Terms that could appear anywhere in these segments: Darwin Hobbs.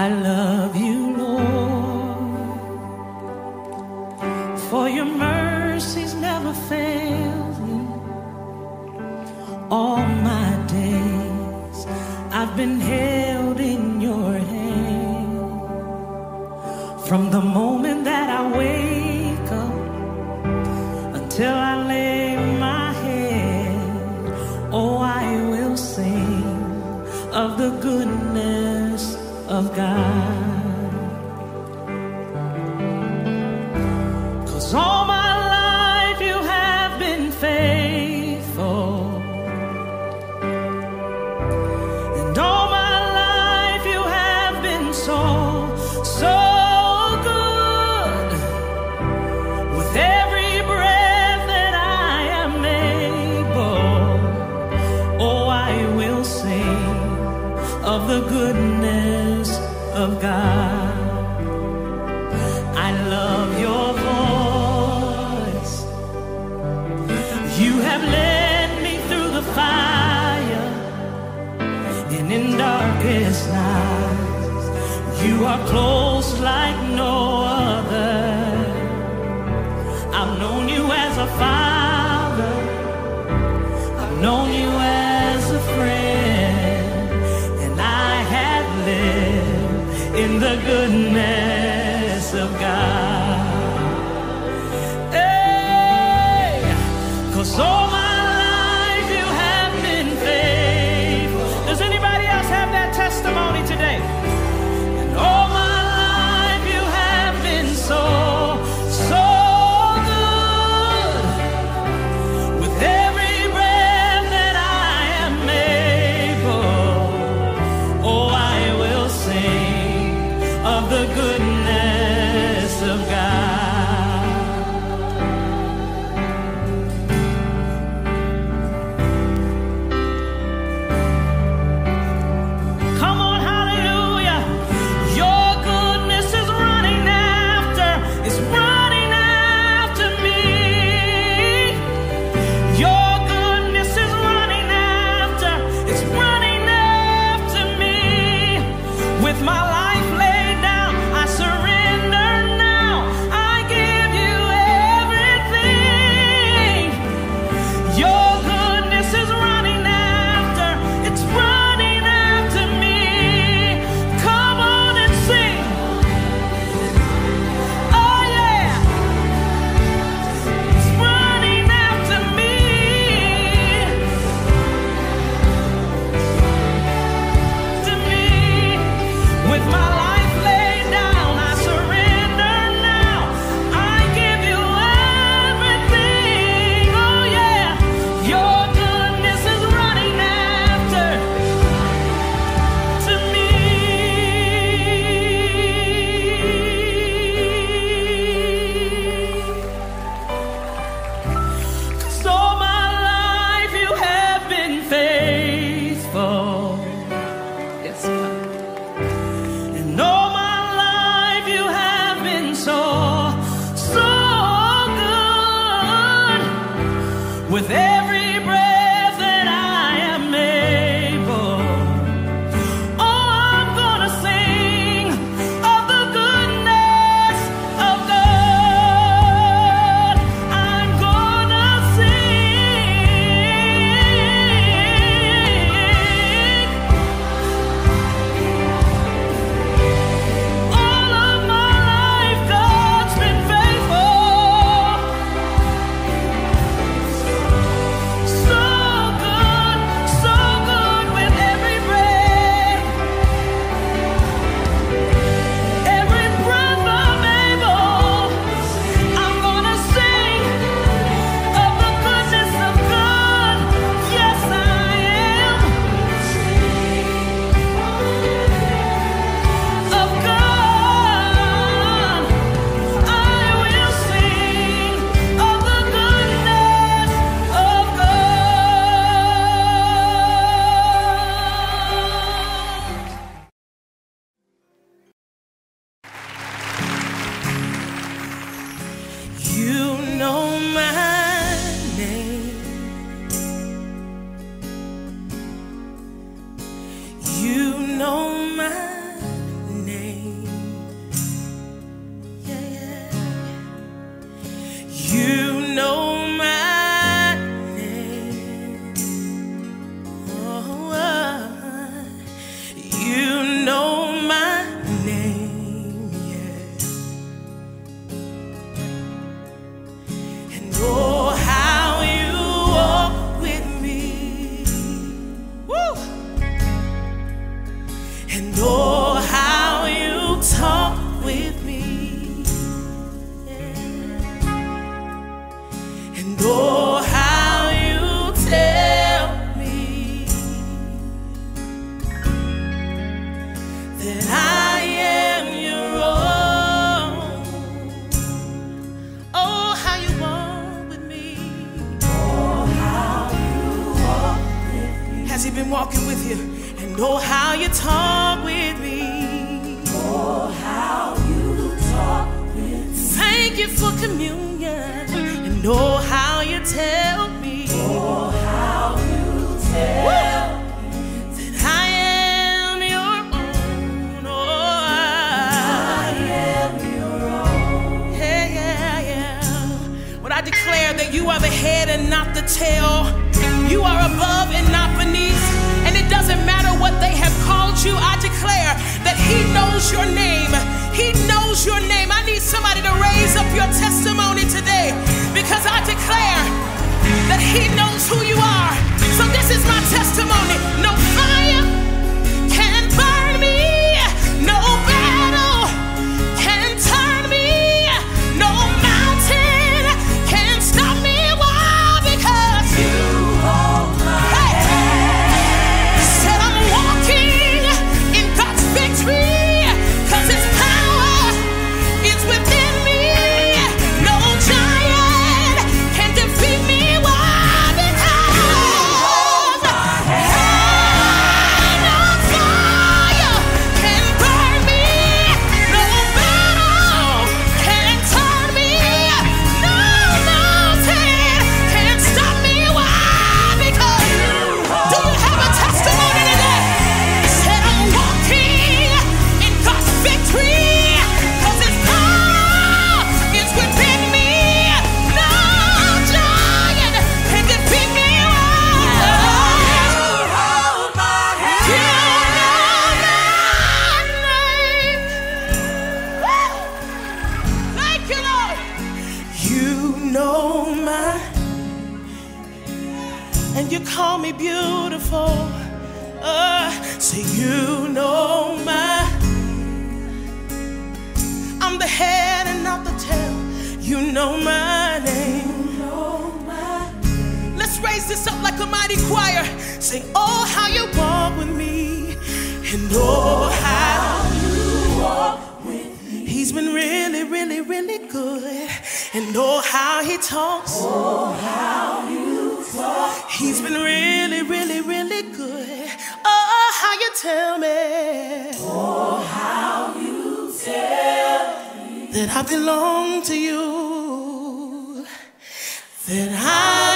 I love you, Lord, for your mercies never fail me. All my days I've been held in your hand. From the moment that I wake up until I lay my head, oh, I will sing of the goodness of God. 'Cause all my life you have been faithful, and all my life you have been so good. With every breath that I am able, oh, I will sing of the goodness of God. I love your voice. You have led me through the fire, and in darkest nights you are close like no other. I've known you as a father, I've known you as a friend, in the goodness of God. Hey, 'cause all my life you have been faithful. Does anybody else have that testimony today? And all my life you have been so good. With every breath that I am able, oh, I will sing of the goodness of God. Come on, hallelujah. Your goodness is running after, it's running after me. Your goodness is running after, it's running after me. With my life laid, with every breath that I am able, oh, I'm gonna sing of the goodness of God. I'm gonna sing. All of my life God's been faithful. You know my name. that I am your own. Oh, how you walk with me. Oh, how you walk with me. Has he been walking with you? And oh, how you talk with me. Oh, how you talk with me. Thank you for communion. And oh, how you tell me. Oh, how you tell me. I declare that you are the head and not the tail. You are above and not beneath. And it doesn't matter what they have called you. I declare that he knows your name. He knows your name. I need somebody to raise up your testimony today, because I declare that he knows who you are. So this is my testimony. No fire can burn me. No battle can turn me. No mountain can't stop me. Why? Because you hold my hand. Said I'm walking in God's victory, 'cause his power is within me. No giant can defeat me. Why? Because you hold my hand. No fire can burn me. No battle can turn me. No. Can't stop me. Why? Because do you have a testimony today? Said I'm walking in God's victory, 'cause his power is within me. No giant can defeat me. Why? Hold my hand. You know my name. Thank you, Lord. You know my name. And you call me beautiful. Say you know my. I'm the head and not the tail. You know my name. Let's raise this up like a mighty choir. Say, oh, how you walk with me. And oh, how you walk with me. He's been really, really, really good. And oh, how he talks. Oh, how you talk. He's been really, really, really good. Oh, how you tell me. Oh, how you tell me. That I belong to you, that I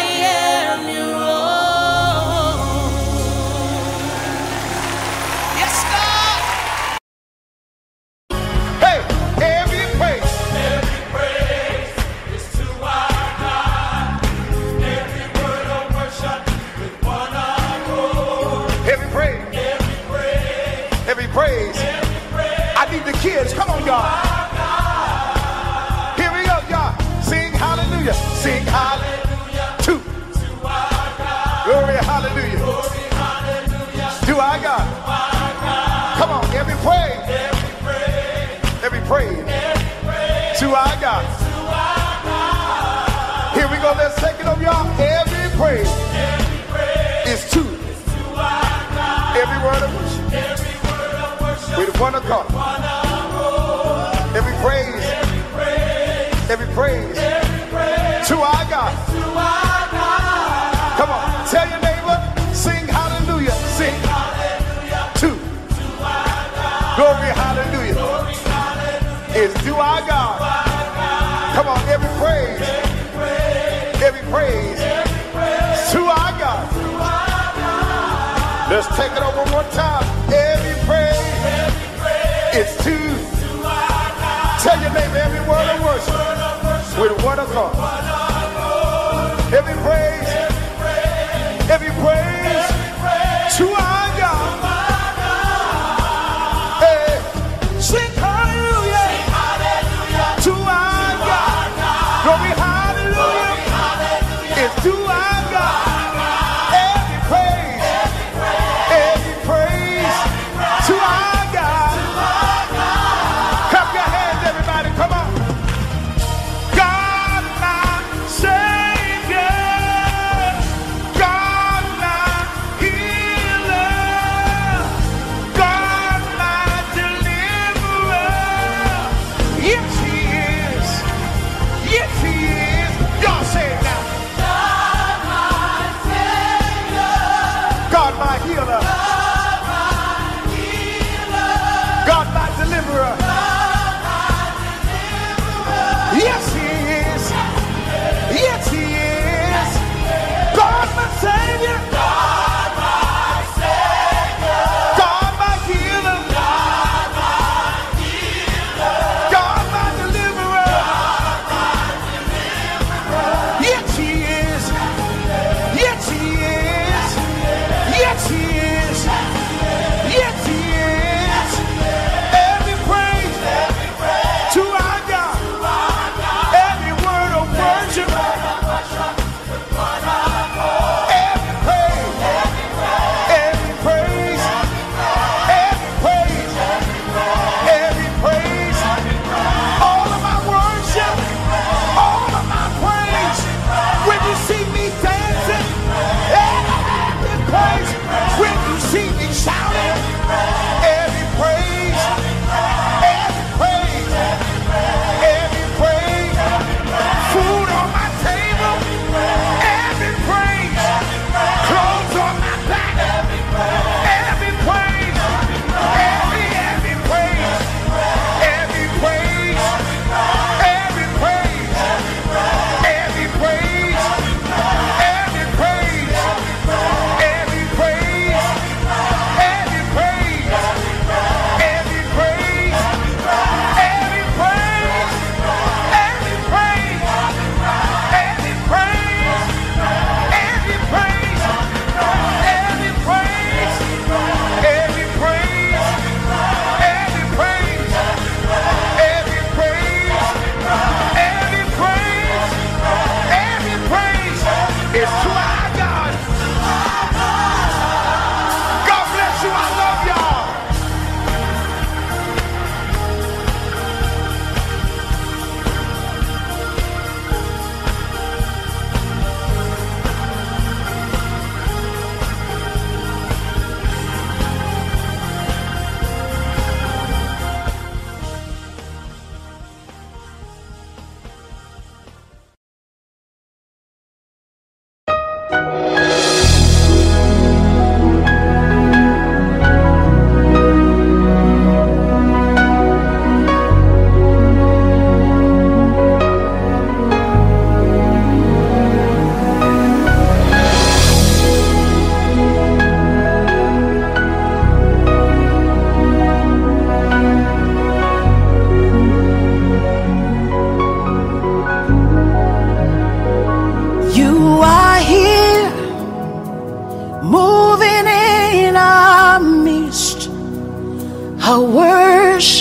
am your own. Yes, God. Hey, every praise. Every praise is to our God. Every word of worship with one accord. Every praise. Every praise. Every praise. Every praise. I need the kids. Come on, y'all. Here we go, y'all. Sing hallelujah. Sing hallelujah. To our God. Glory, hallelujah. Glory, hallelujah. To our God. Our God. Come on, every praise. Every praise. Every praise. Every praise to our God. to our God. Here we go. Let's take it up, y'all. Every praise Every praise is to is to our God. every word of worship Every word of worship with one accord. one accord. Every praise. Every praise. Every praise Every praise to our God. to our God. Come on, tell your neighbor, sing hallelujah, sing Hallelujah to to our God. glory, hallelujah, Glory, hallelujah. is due our God. Our God. Come on, every praise, Every praise. every praise Every praise to our God. to our God. Let's take it over one time. Every praise Every praise is due. to our God. Tell your neighbor, every word of worship Word of worship with one accord. one accord. Every praise, Every praise. every praise Every praise to our God. our God. Hey, sing hallelujah Hallelujah. to our God. Glory, hallelujah. It's to our God. Every praise, every praise to our God. Clap your hands, everybody. Come on. God, my Savior.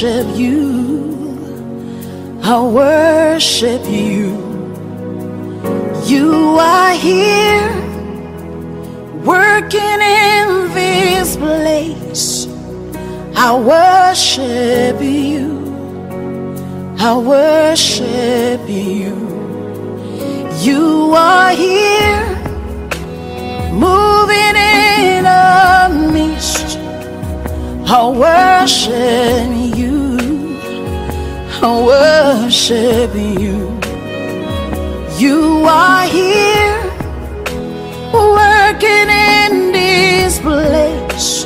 worship you, I worship you. You are here, working in this place. I worship you, I worship you. You are here, moving in our midst. I worship you, I worship you. You are here, working in this place.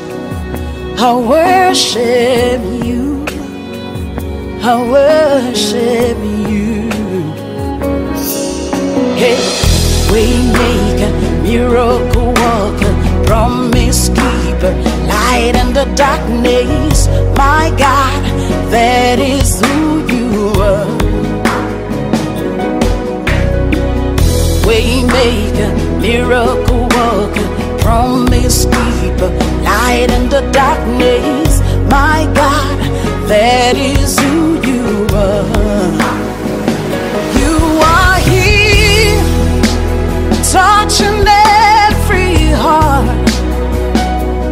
I worship you, I worship you. Hey, waymaker, miracle worker, promise keeper, light in the darkness. My God, that is who you are. Waymaker, miracle worker, promise keeper, light in the darkness. My God, that is who you are. You are here, touching every heart.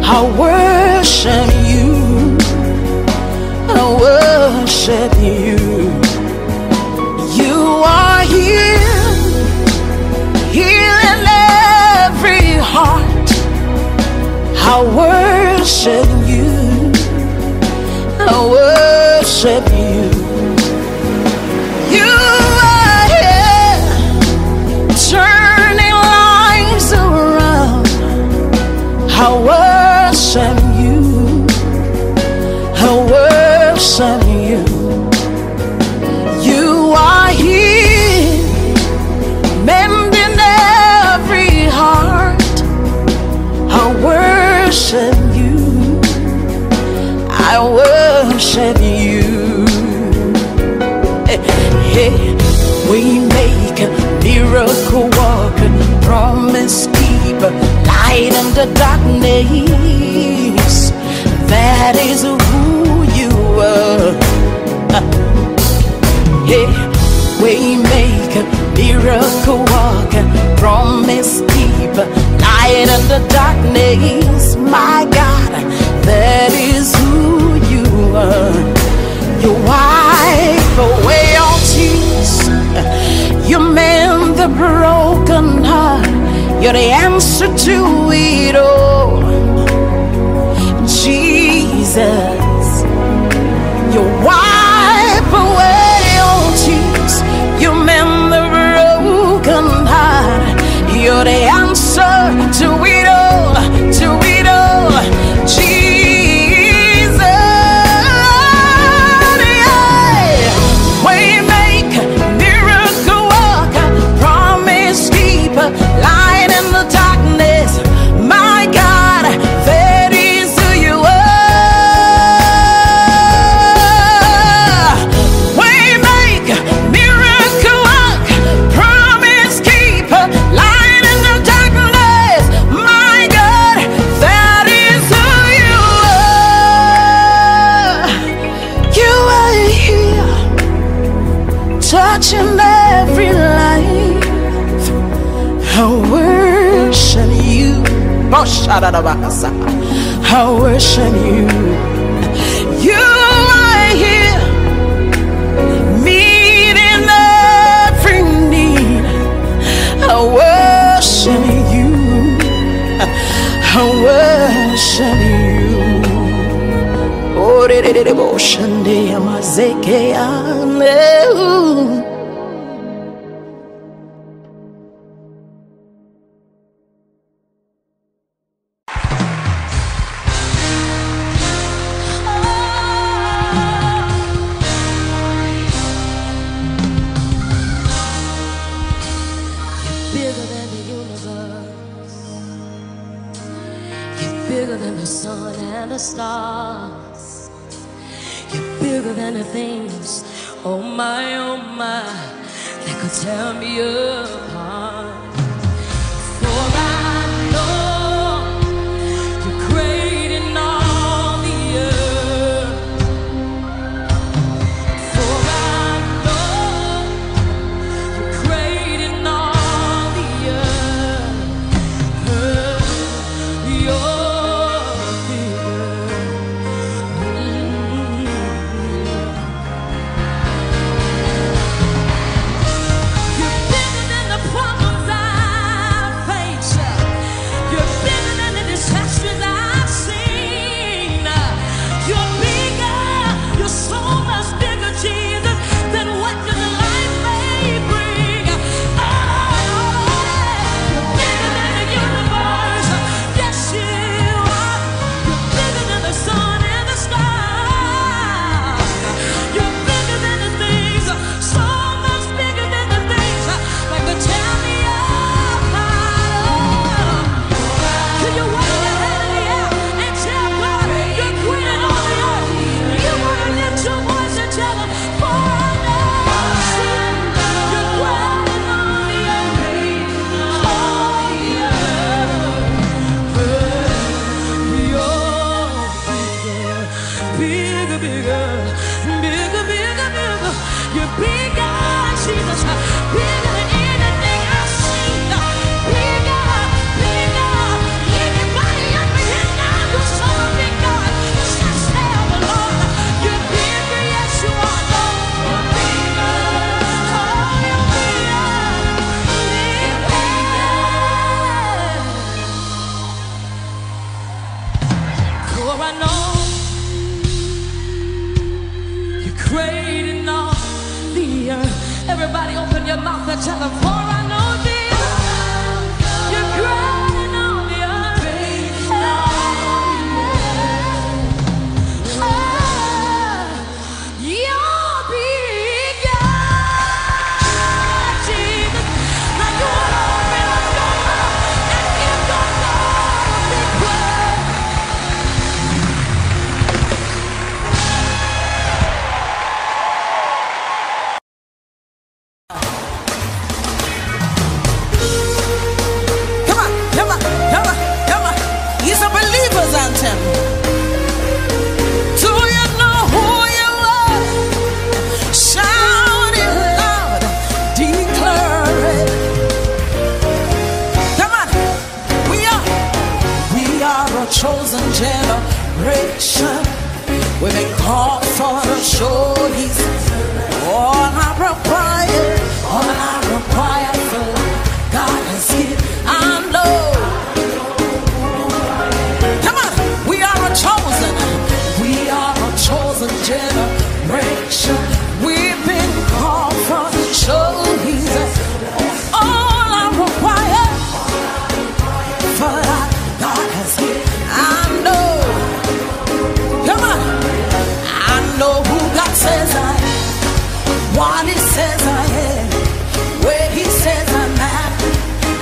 I worship you, I worship you. You are here, healing every heart. I worship you, I worship you. You are here, turning lives around. I worship you, I worship you. You are here, mending every heart. I worship you, I worship you. Hey, we make a miracle walker, promise keeper, light in the darkness. That is who you are. Hey, we make a miracle walker, promise keeper, light in the darkness. My God, that is who you are. You wipe away all tears, you mend the broken heart. You're the answer to it all, Jesus. You wipe away all tears, you mend the broken heart. You're the answer to it all, to it all, Jesus. I worship you. You are here, meeting every need. I worship you, I worship you. Oh, devotion, dear, my Zekiah. for I know you're creating all the earth. Everybody open your mouth and tell them, for I know this, you're creating. We may call for the show, he's all I require for God is here, I know. Come on, we are a chosen generation. We've been called for the show, he's all I require for God is here, I know. Says I am, what he says I am, where he says I'm at.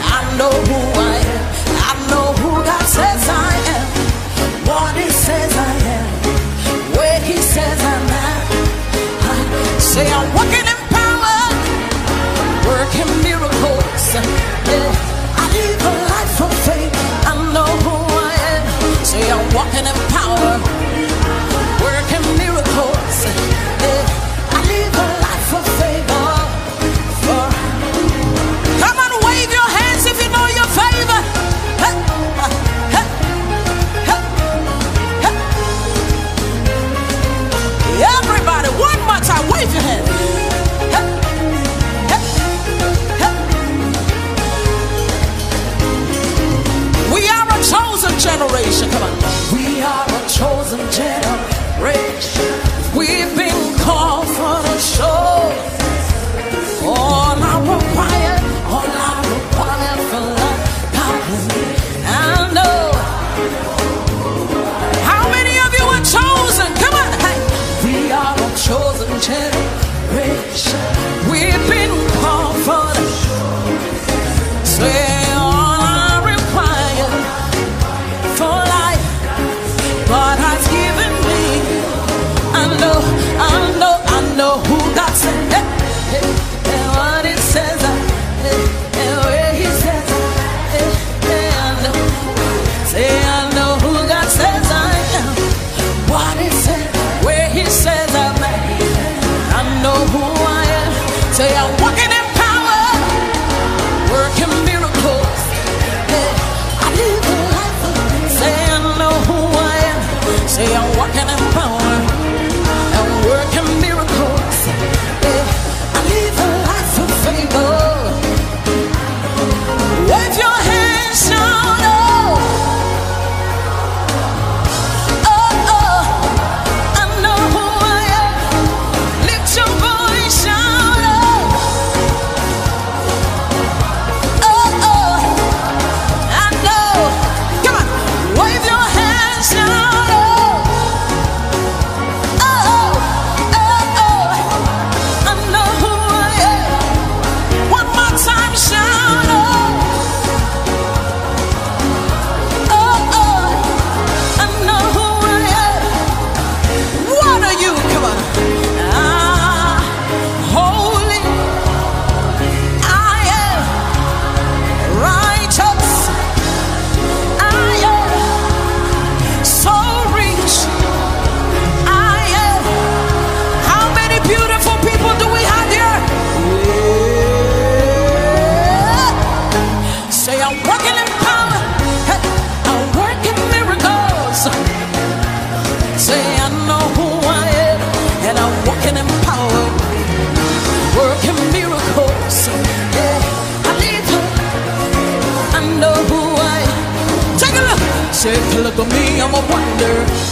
I know who I am. I know who God says I am, what he says I am, where he says I'm at. I say I'm working in power, working miracles. I live a life of faith. I know who I am. Say I'm walking in power, working miracles. Generation, come on. We are a chosen generation. We've been called for the show. All I require for love, God is me. I know. How many of you are chosen? Come on, hey. We are a chosen generation. We've been called for the show. Say, I know who God said, and what it says, and where he says, I know who God says I am, what it says, where he says I'm at. I know who I am. Say I'm walking in power, working miracles. I live a life of peace. Say I know who I am. Say I'm walking in power. Take a look at me, I'm a wonder.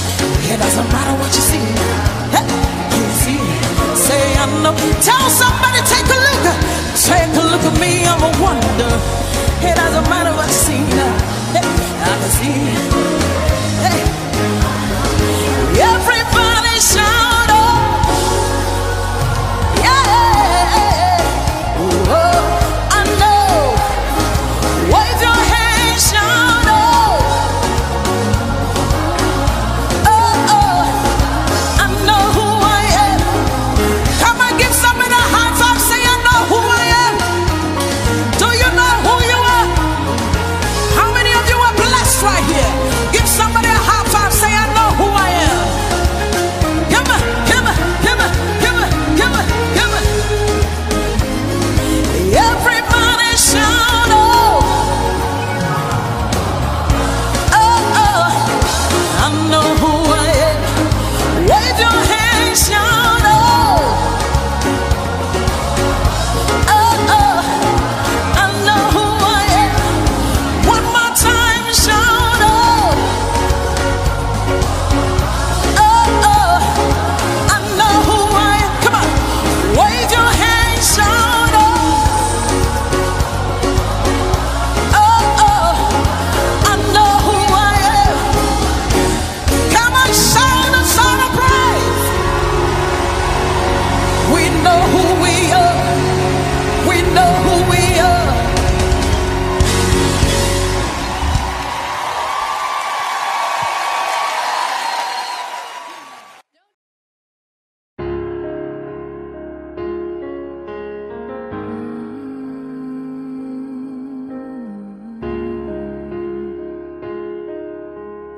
Tell somebody, take a look at me, I'm a wonder. It doesn't matter what you see, hey, I can see it. Hey. Everybody shout out, yeah, oh, I know. Wave your hands, shout out, oh, oh, I know who I am. Come on, give somebody a high five, say I know who I am. Do you know who you are? How many of you are blessed right here? Give somebody a high five, say I know who I am. Everybody shout, oh, oh, oh, I know who I am. Wave your hands, shout, oh, oh, oh, I know who I am. One more time, shout, oh, oh, oh, I know who I am. Come on, wave your hands, shout, oh, oh, I know who I am. Come on, shout a sound of praise. We know who we are. We know who we are.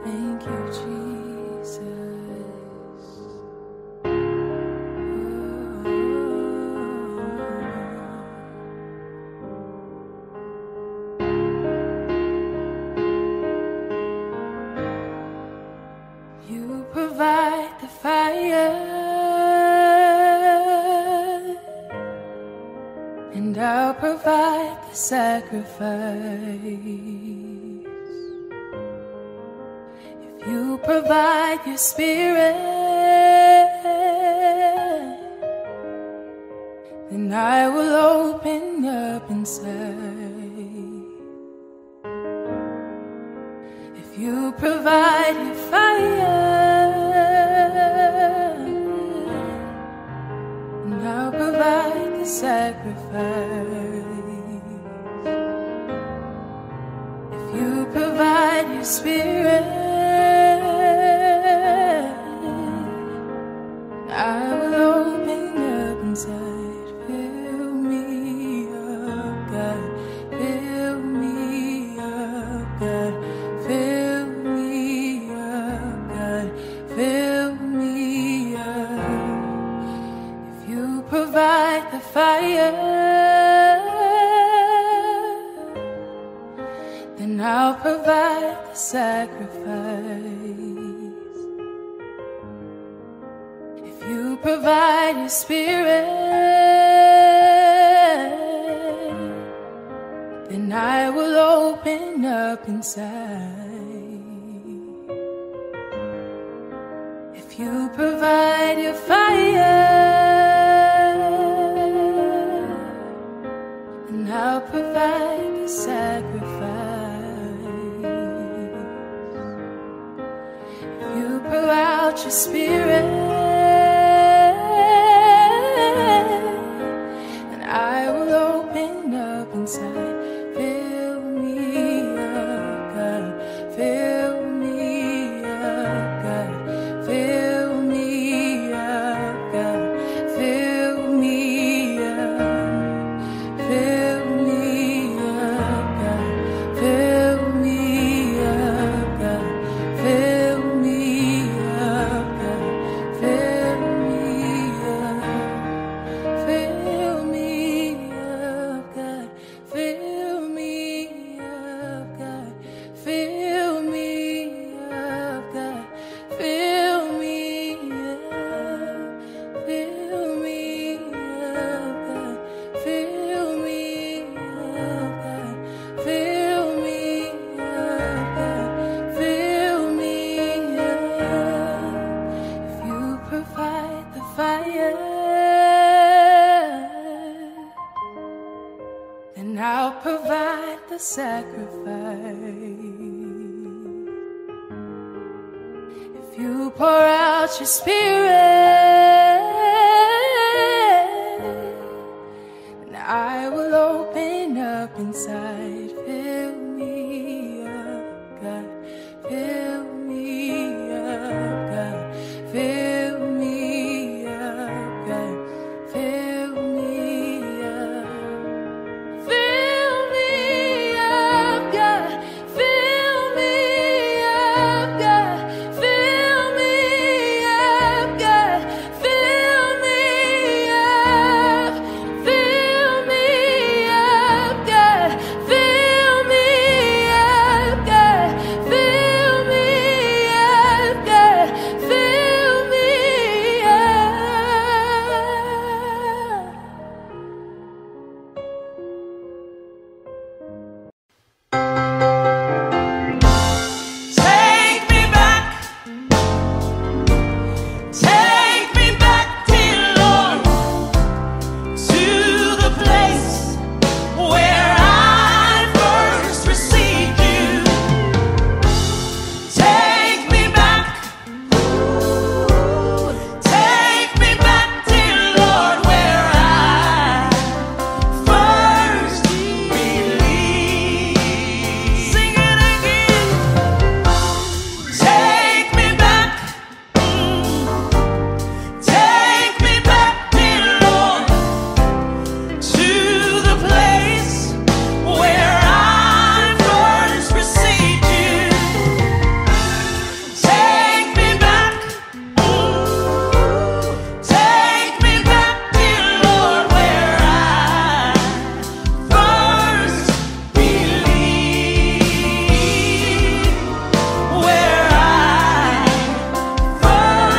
Thank you, Jesus. You provide the fire, and I'll provide the sacrifice. You provide your spirit, and I will open up inside. If you provide your fire, and I'll provide the sacrifice. If you provide your spirit, I will open up inside. Fill me up, God. Fill me up, God. Fill me up, God. Fill me up. If you provide the fire, then I'll provide the sacrifice. You provide your spirit, then I will open up inside. If you provide your fire, then I'll provide the sacrifice. If you pour out your spirit, I will open up inside. Fill me up, God. Fill me up, God. Fill me up, God. Fill me up. Fill me up, God. Fill me up, God. Fill me up, God. sacrifice. If you pour out your spirit, then I will open up inside. Fill me up, God. Fill me up, God. Fill me up, God. Fill me up. Fill me up, God. Fill me up, God. Fill me up, God. Fill me up. Fill me up, God. Fill me up, God. Fill me up, God. Fill me up. Take me back. Take me back, dear Lord, to the place where I first received you. Take me back. Take me back, dear Lord, where I first believed. Sing it again. Take me back. Take me back, dear Lord, to the place where I first received you. Take me back. Take me back, dear Lord, where I first believed. Where I first believed. Where I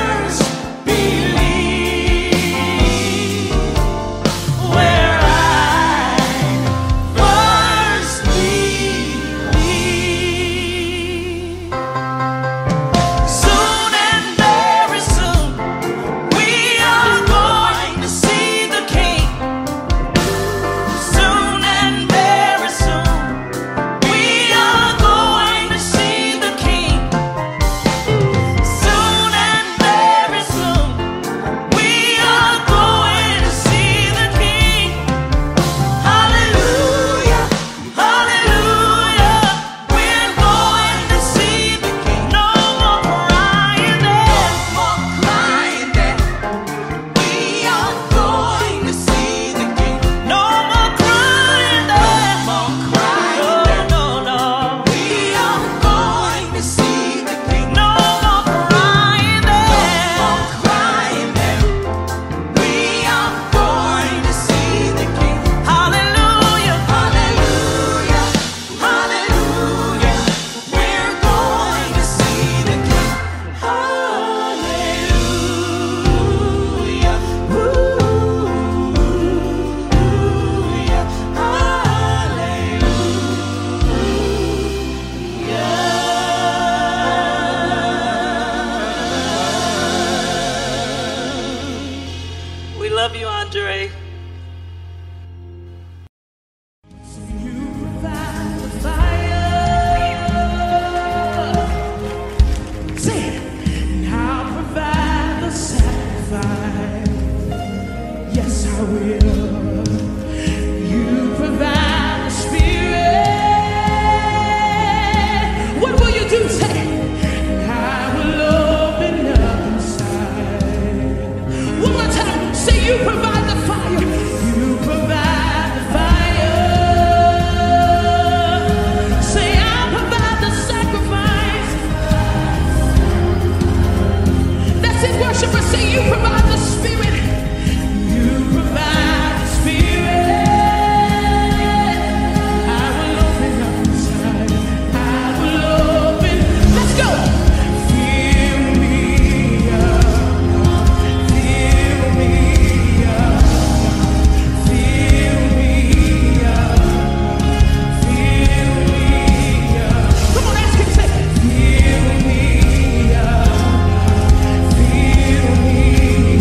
first believed. Soon and very soon, we are going to see the King. Soon and very soon, we are going to see the King. Soon and very soon, we are going to see the King. Hallelujah, hallelujah, we're going to see the King. No more crying there, no more crying there. We are going to see the King. No more crying there, no more crying there. No, no, we are going to see the King. No more crying there, no more crying there. We are going to see the King. Hallelujah, hallelujah, hallelujah. We're going to see the King. Hallelujah, hallelujah, hallelujah. We love you, Andre. You provide the fire. Say it. And I'll provide the sacrifice. Yes, I will. You provide the spirit. What will you do? Say it. And I will open up inside. One more time. Say you provide the fire. You provide the fire. Say I'll provide the sacrifice. That's it, worshiper. Say you provide the spirit. You provide the spirit. I will open up inside. I will open. Let's go. Fill me up, God. Fill me up, God. Fill me up, God. Fill me up. Come on, ask him. Say, fill me up, God. Fill me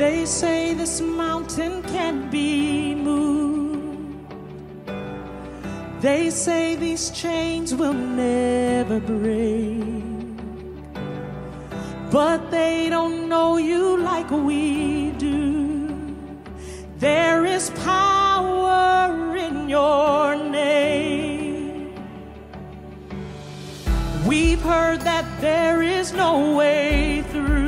They say this mountain can't be moved. They say these chains will never break. But they don't know you like we do. There is power in your name. We've heard that there is no way through.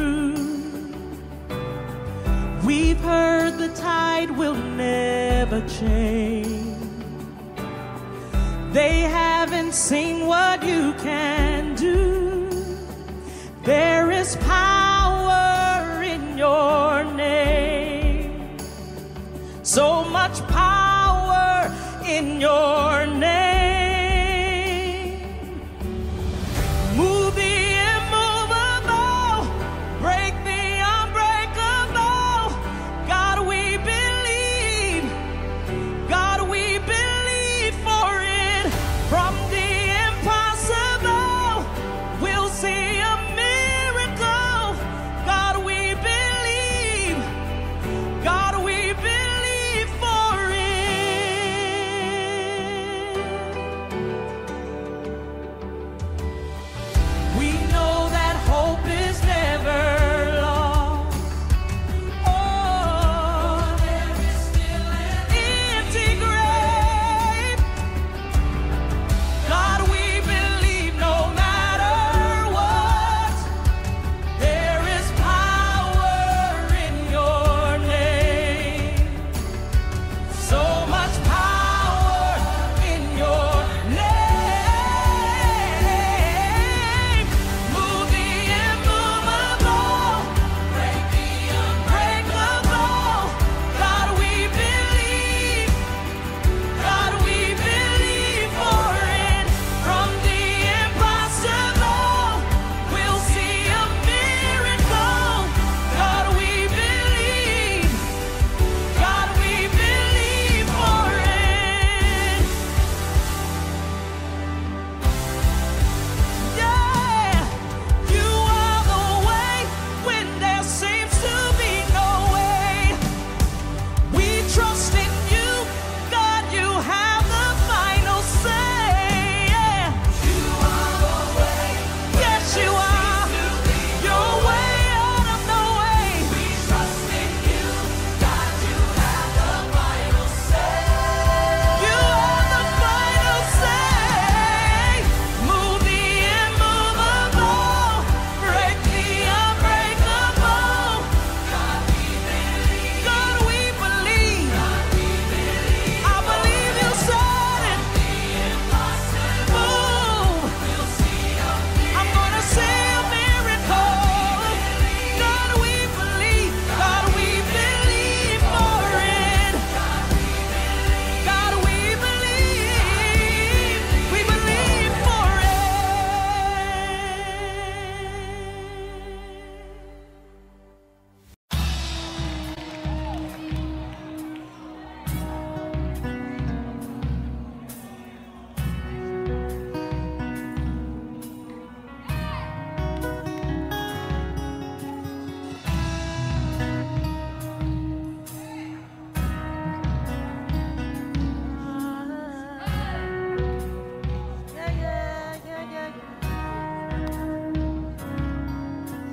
We've heard the tide will never change. They haven't seen what you can do. There is power in your name. So much power in your name. Move the immovable. Break the unbreakable. God, we believe for it. From the impossible, we'll see a miracle. God, we believe. God, we believe for it. We know that hope is never.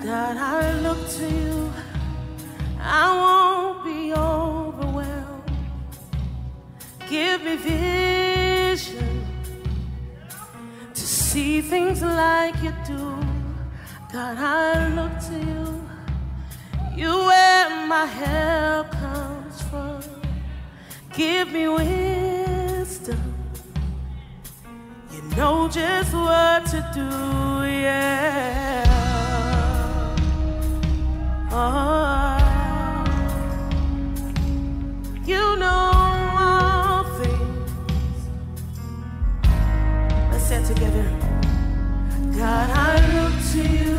God, I look to you, I won't be overwhelmed. Give me vision to see things like you do. God, I look to you, you where my help comes from. Give me wisdom, you know just what to do, yeah. Oh, you know all things. Let's stand together. God, I look to you,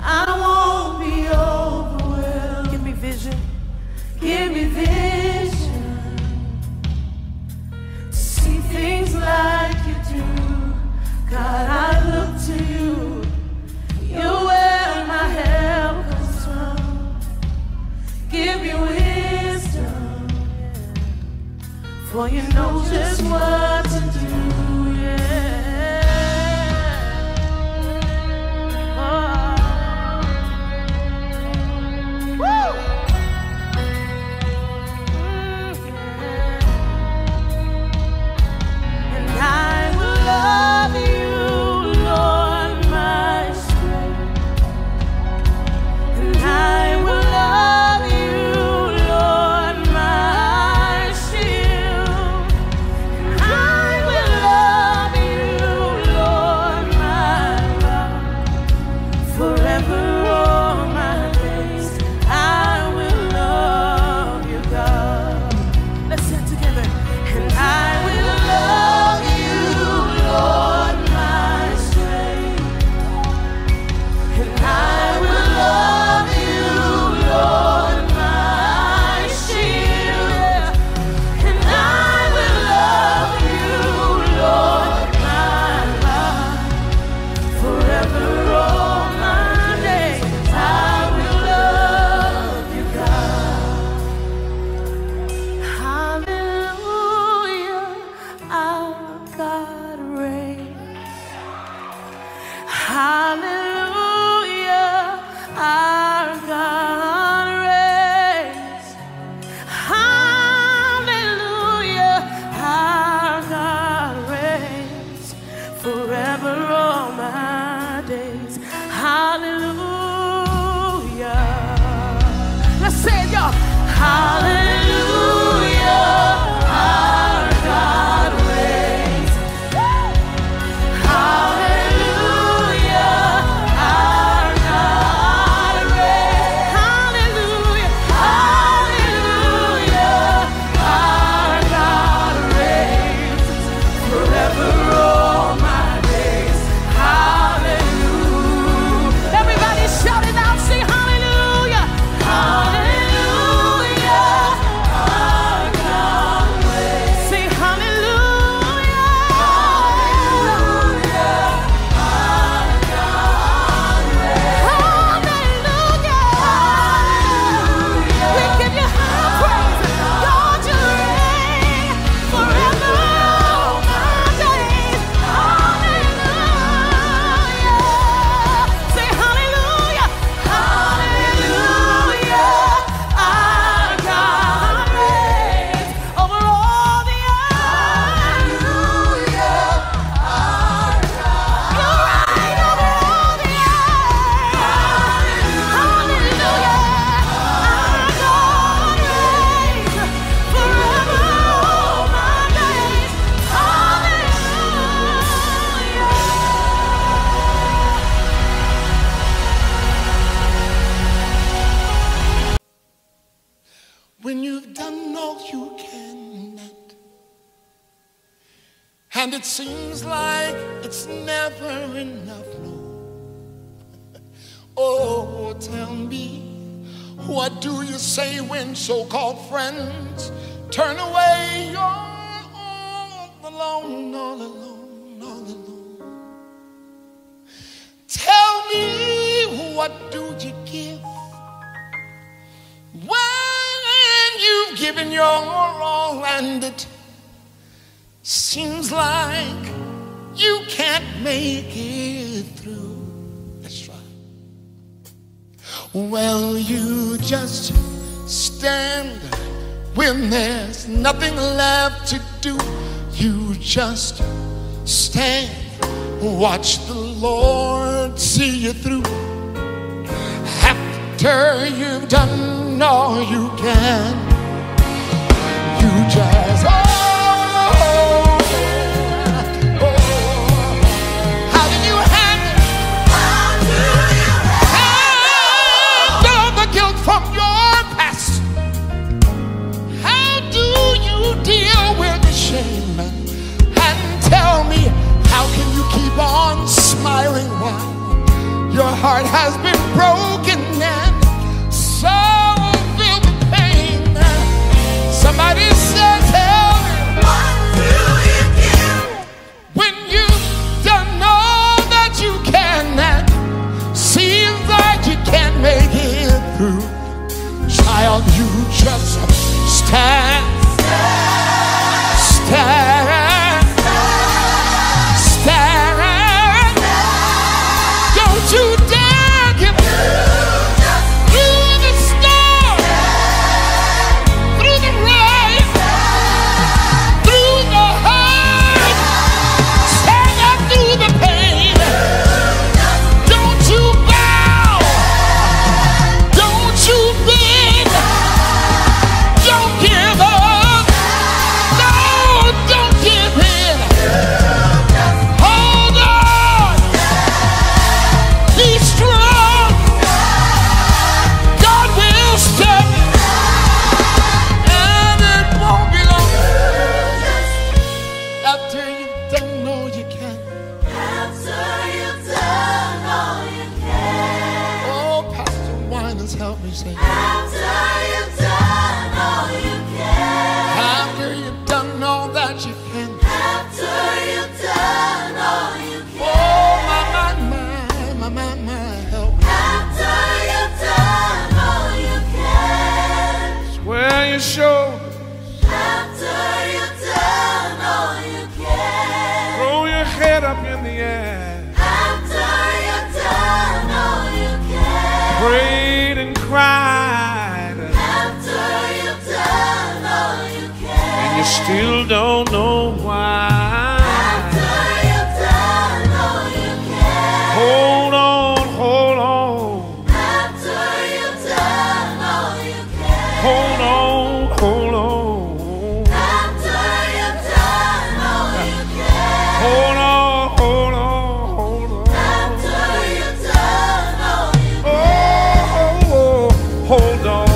I won't be overwhelmed. Give me vision, give me vision to see things like you do. God, I look to you, you're where my help. And it seems like it's never enough, no. Oh, tell me, what do you say when so-called friends turn away? You're all alone, all alone. Tell me, what do you give when you've given your all and it seems like you can't make it through? That's right. Well, you just stand when there's nothing left to do. You just stand, watch the Lord see you through. After you've done all you can, you just on smiling while your heart has been broken and so filled with pain. Somebody said, tell me, what do you do when you've done all that you can and seems like you can't make it through? Child, you just stand, stand. Still don't know why. After you've done all you can, hold on, hold on. After you've done all you can, hold on, hold on. After you've done all you can, hold on, hold on, hold on. After you've done all you can, oh, oh, oh, hold on.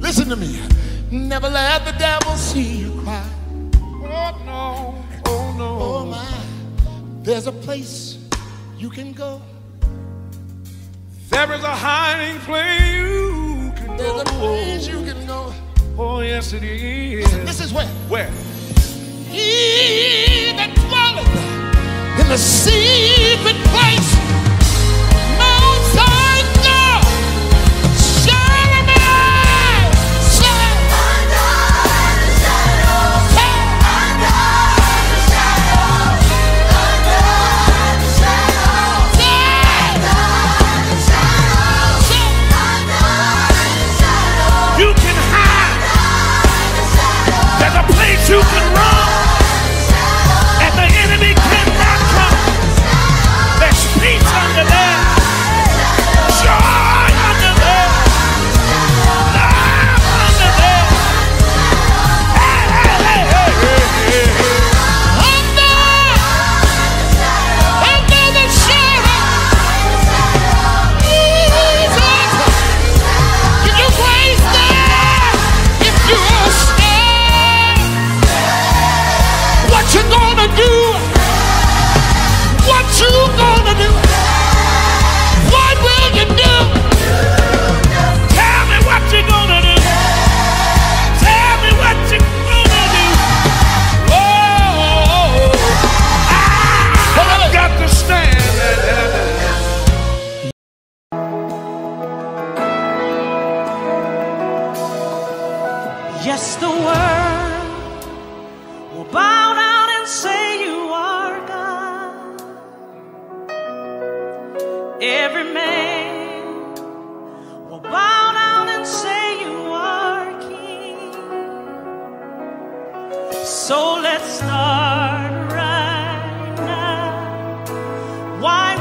Listen to me. Never let the devil see you cry. Oh no, oh no. Oh my, there's a place you can go. There is a hiding place you can go. There's a place you can go. Oh yes it is. Listen, this is where? Where? He that dwelleth in the secret place. Yes, the world will bow down and say you are God. Every man will bow down and say you are King. So let's start right now. Why?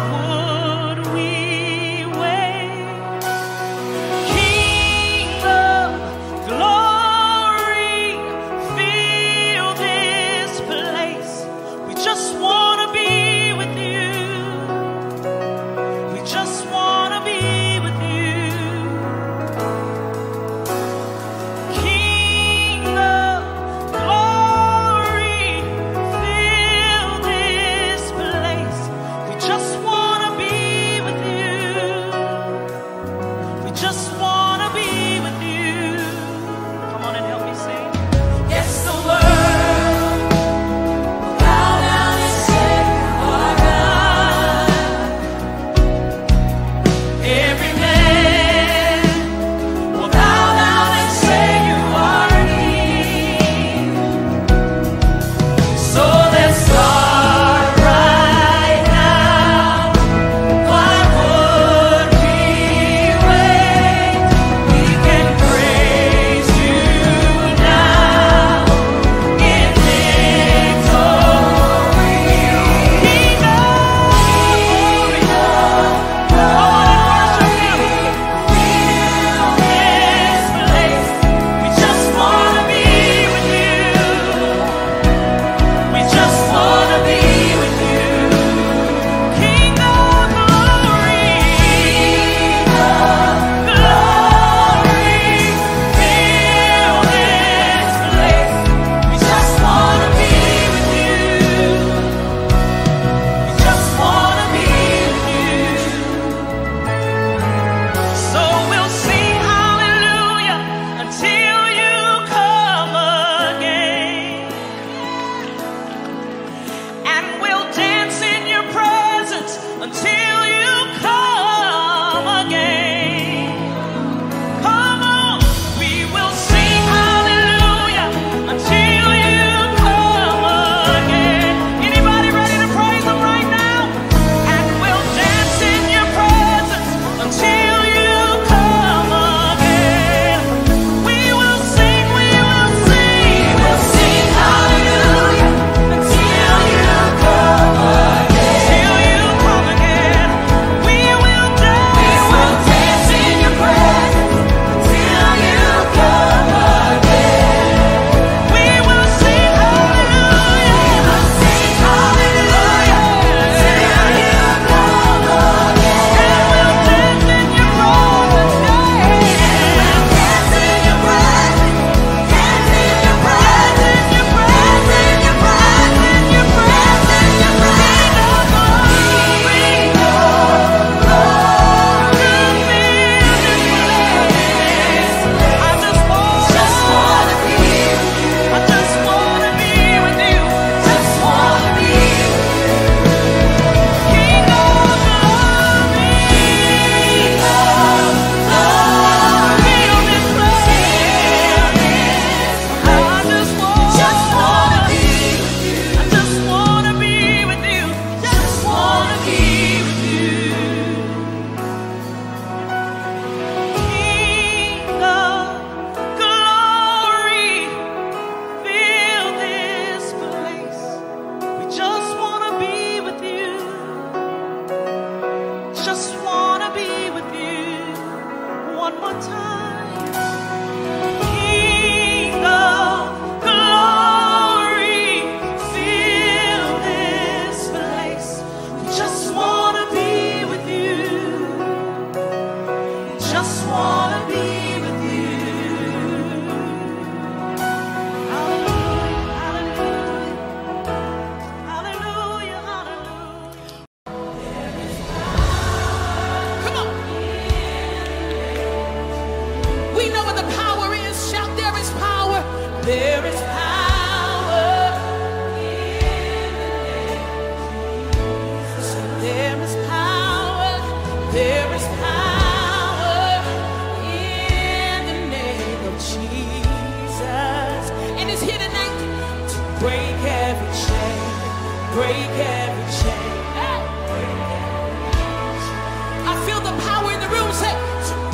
Jesus.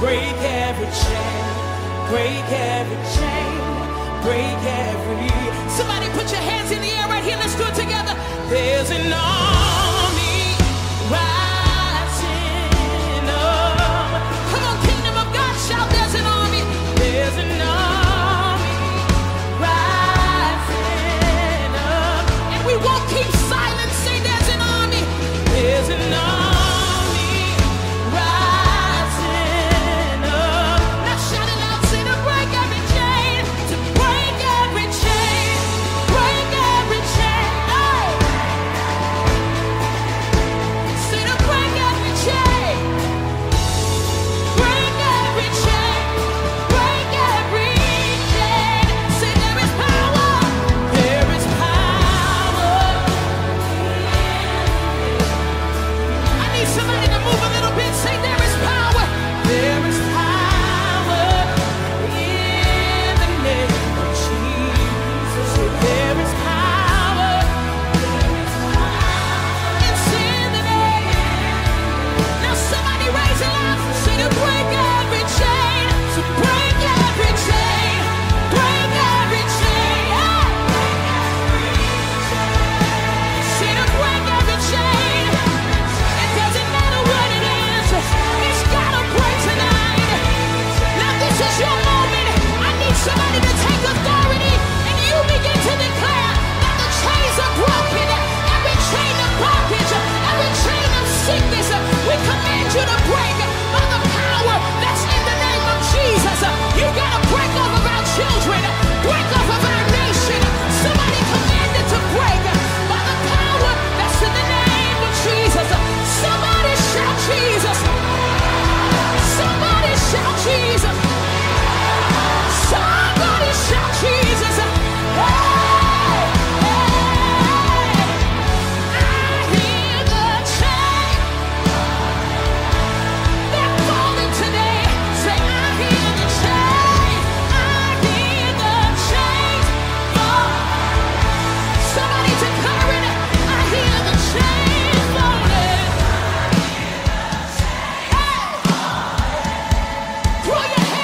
Break every chain, break every chain, break every... Somebody put your hands in the air right here. Let's do it together. There's an army rising up. Come on, kingdom of God, shout there's an army. There's an army rising up. And we won't keep silent. Say there's an army. There's an army. Throw your hands.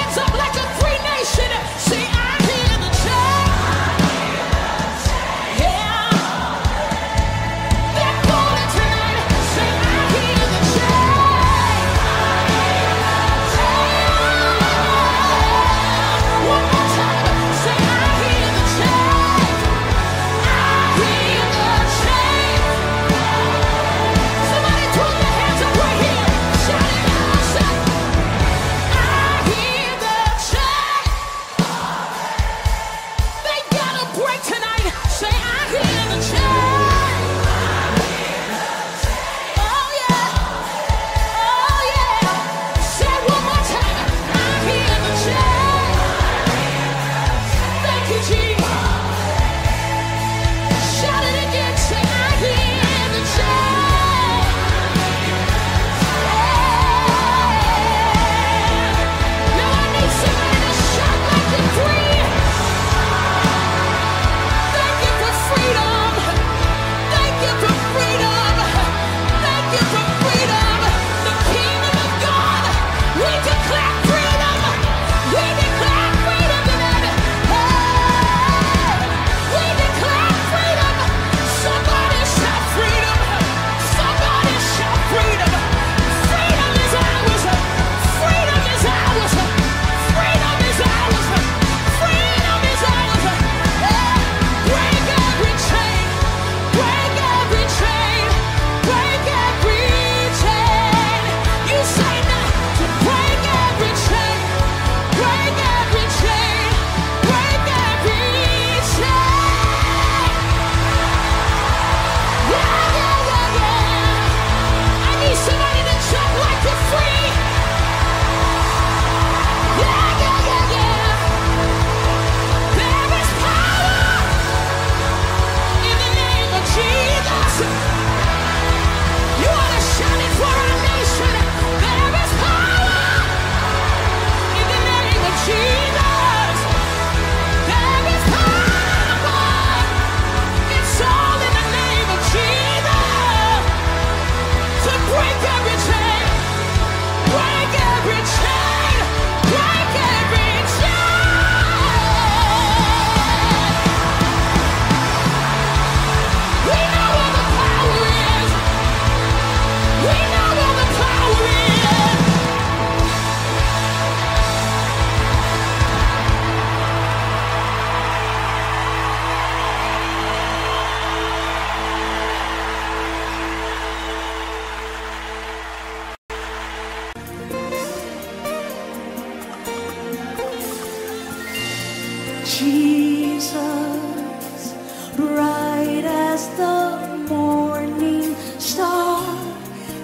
Jesus, bright as the morning star.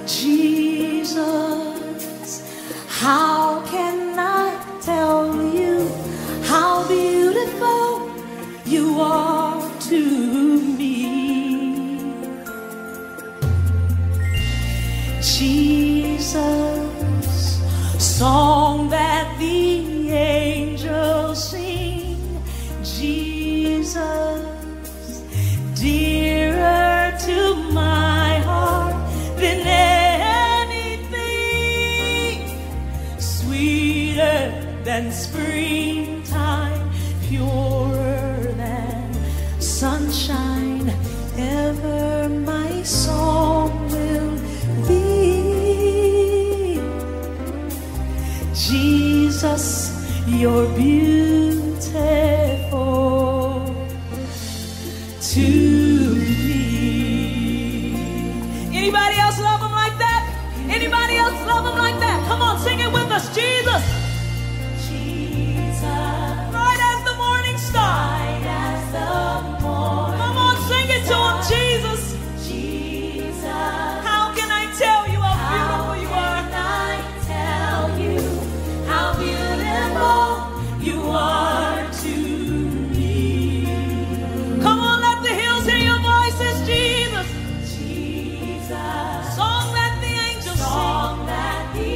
Jesus, how can I tell you how beautiful you are to me? Jesus, song that the angels sing. Jesus, dearer to my heart than anything, sweeter than springtime, purer than sunshine. Ever my song will be. Jesus, you're beautiful to me. Anybody else love him like that? Anybody else love him like that? Come on, sing it with us. Jesus. Jesus. Bright as the morning star. Bright as the morning. Come on, sing it to him, Jesus. Jesus. How can I tell you how beautiful you are? How can I tell you how beautiful you are to me? Come on, let the hills hear your voices, Jesus. Jesus, song that the angels song sing. That the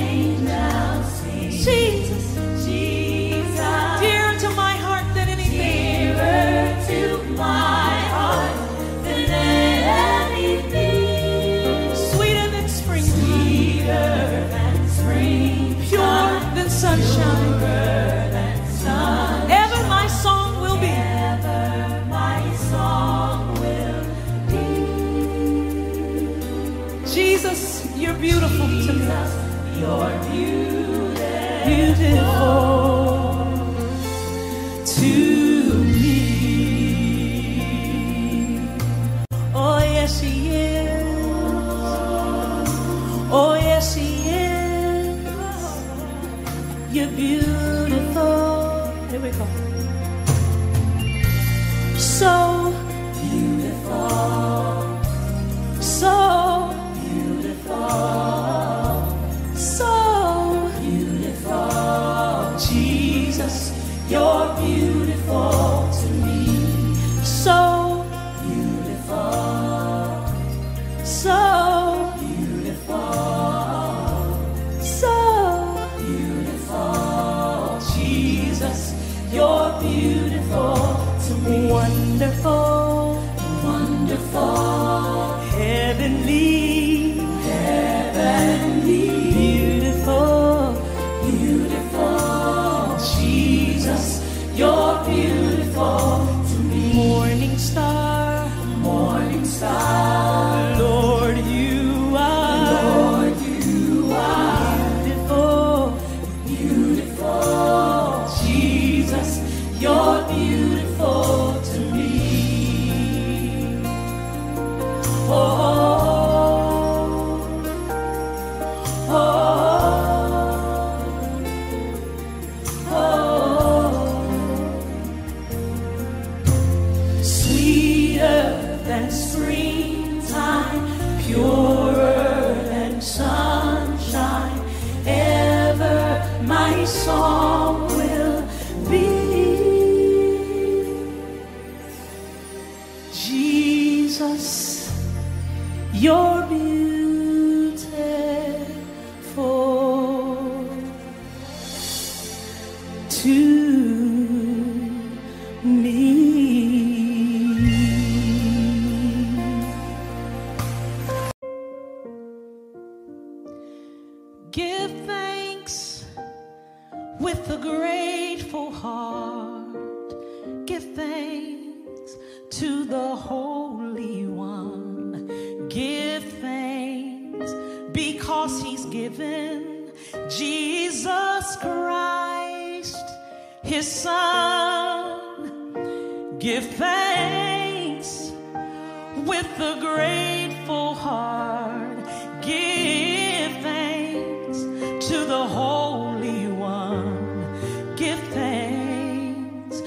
angels sing. Jesus, Jesus, dearer to my heart than anything. Dearer to my heart than anything. Sweeter than springtime. Sweeter than springtime. Purer than sunshine. Purer. You're beautiful Jesus, to me. You're beautiful, beautiful to me. Oh yes, He is. Oh yes, He is. You're beautiful. Here we go. So beautiful. So. So beautiful, Jesus, you're beautiful to me. So beautiful, so beautiful, so beautiful, Jesus, you're beautiful to me. Wonderful, wonderful, heavenly. You're beautiful to me. Morning star, morning star, Lord, you are, Lord, you are beautiful, beautiful. Jesus, you're beautiful to me. Oh. Song will be. Jesus, you're beautiful to me. Give thanks with a grateful heart, give thanks to the Holy One. Give thanks because He's given Jesus Christ, His Son. Give thanks with a grateful heart. Give thanks to the Holy One. Give thanks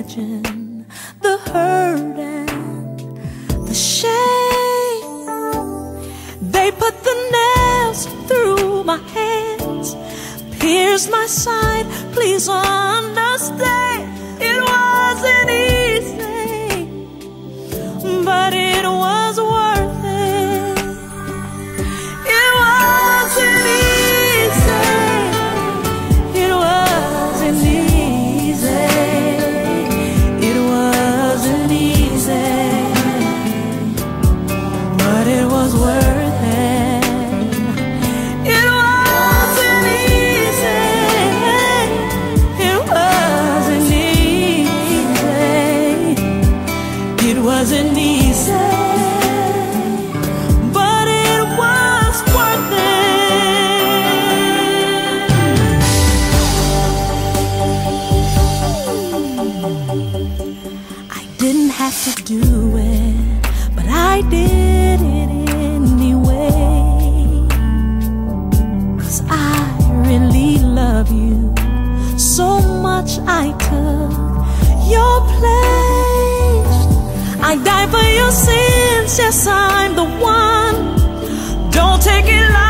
imagine the hurt and the shame. They put the nails through my hands, pierced my side. Please understand, it wasn't easy, but it was worth it. It wasn't easy. It wasn't easy. It wasn't easy, but it was worth it. To do it, but I did it anyway, 'cause I really love you so much. I took your place. I die for your sins. Yes, I'm the one. Don't take it lightly.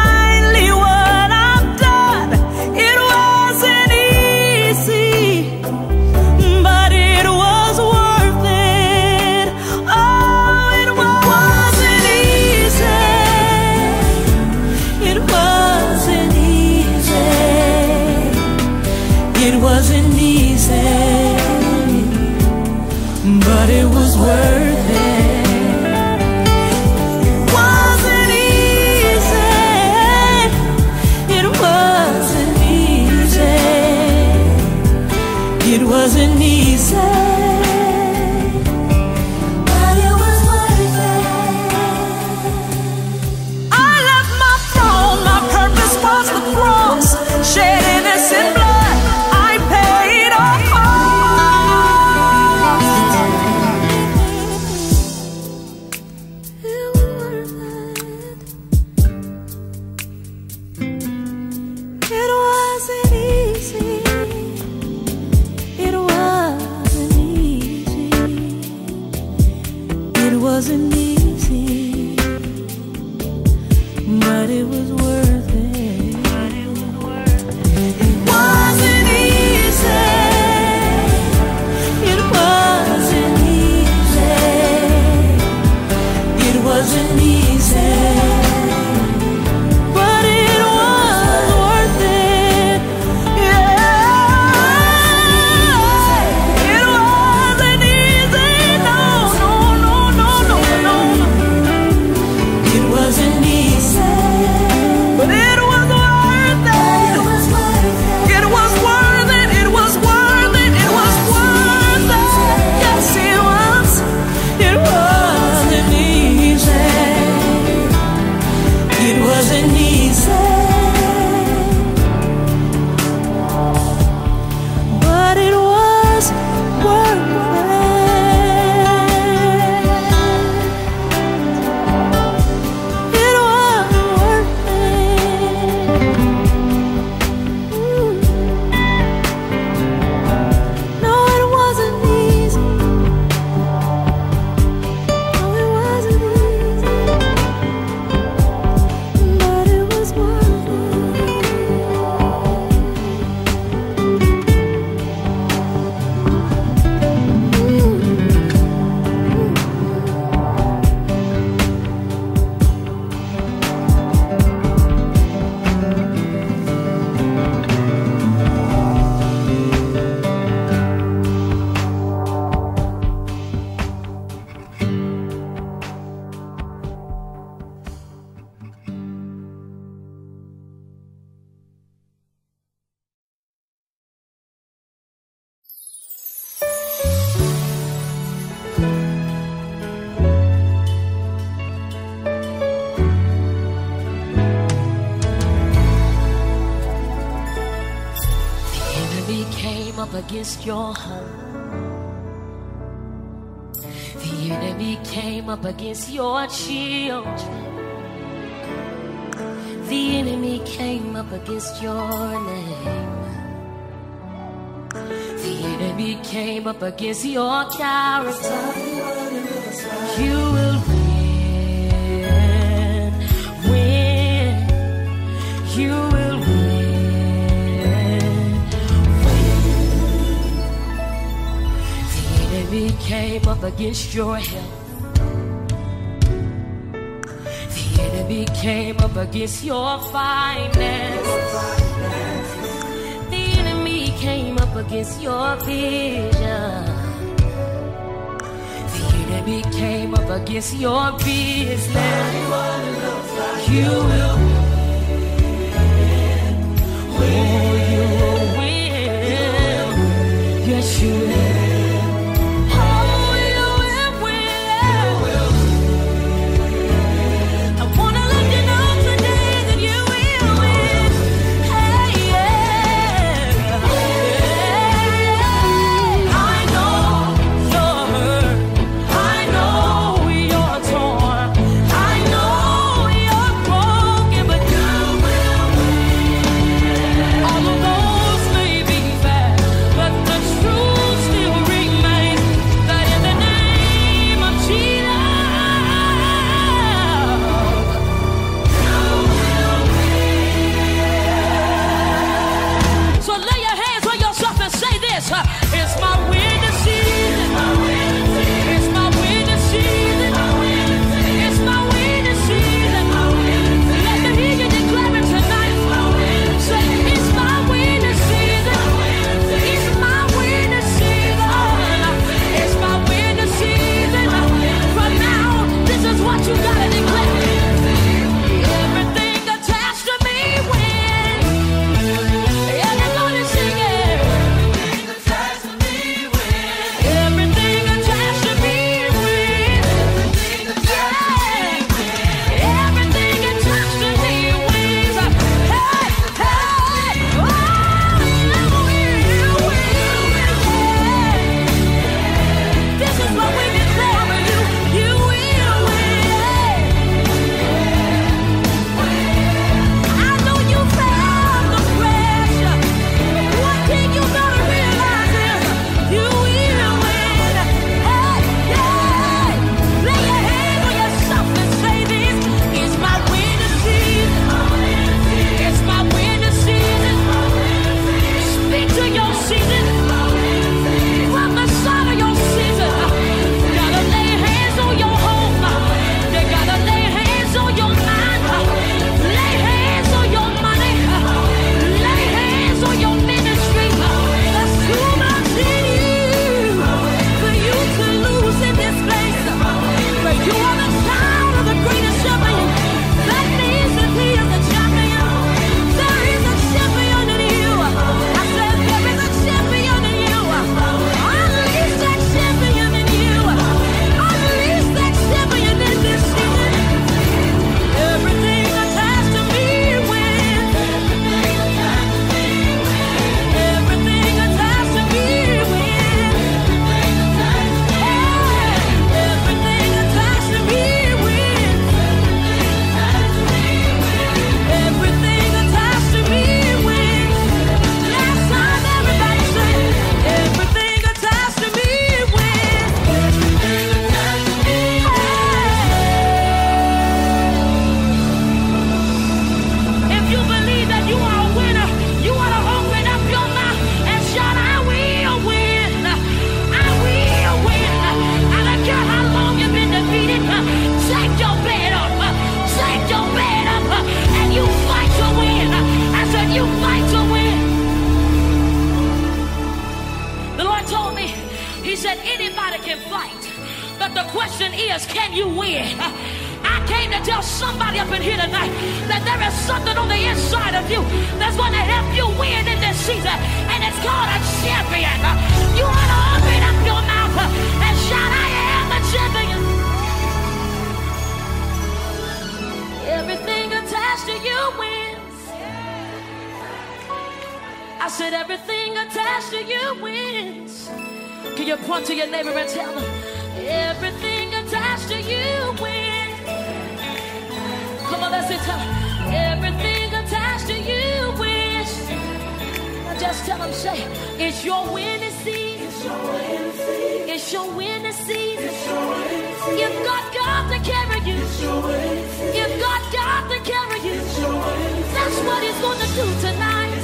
Against your home, the enemy came up against your children. The enemy came up against your name. The enemy maybe came up against your character, you will win, win, you will win, win. The enemy came up against your health, the enemy came up against your finances, came up against your vision, the enemy came up against your business. You will win, oh you will win, yes you will, oh you will win. I wanna let you know today that you will win, hey yeah. It's my winter season. It's my winter season. It's my winter season. Let me hear you declare it tonight. Say, it's my winter season. It's my winter season. It's my winter season. From now on, this is what you gotta declare. Everything attached to me wins. It's your winning season. It's your winter season. You've got God to carry you. You've got God to carry you. That's what He's going to do tonight.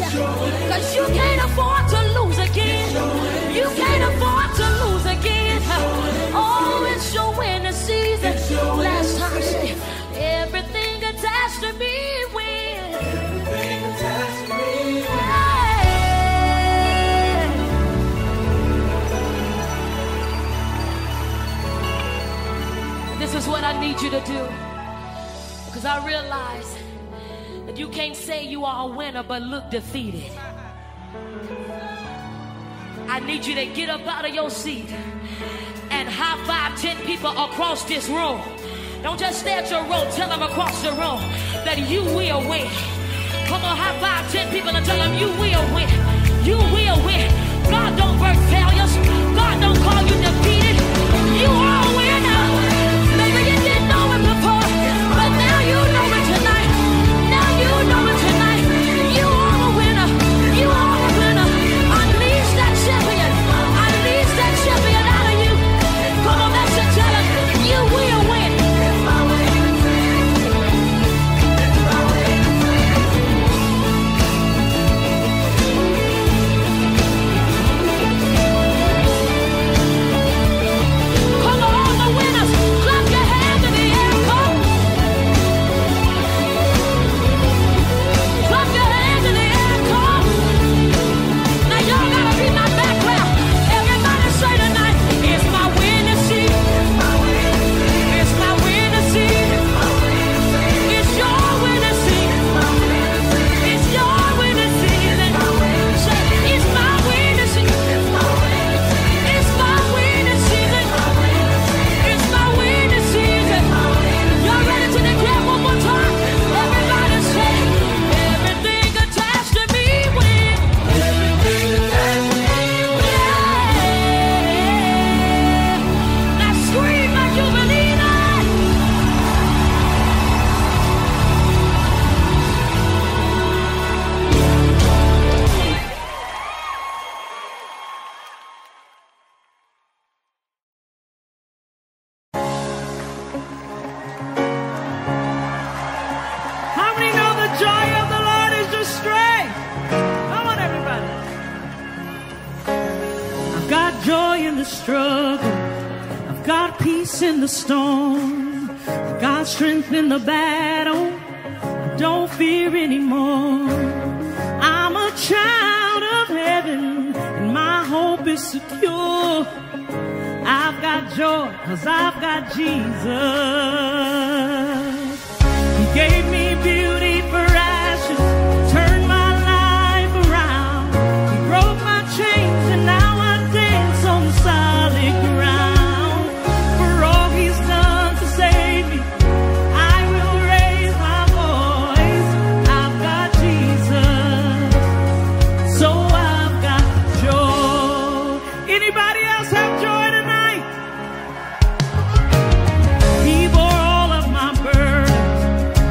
Because you can't afford to lose again. You can't afford to lose again. Oh, it's your winter season. Last time I said, everything attached to me wins. Everything attached to me wins. This is what I need you to do, because I realize that you can't say you are a winner but look defeated. I need you to get up out of your seat and high five 10 people across this room. Don't just stay at your room, tell them across the room that you will win. Come on, high five 10 people and tell them you will win. You will win. God don't birth failures. God don't call you defeated. You are a winner.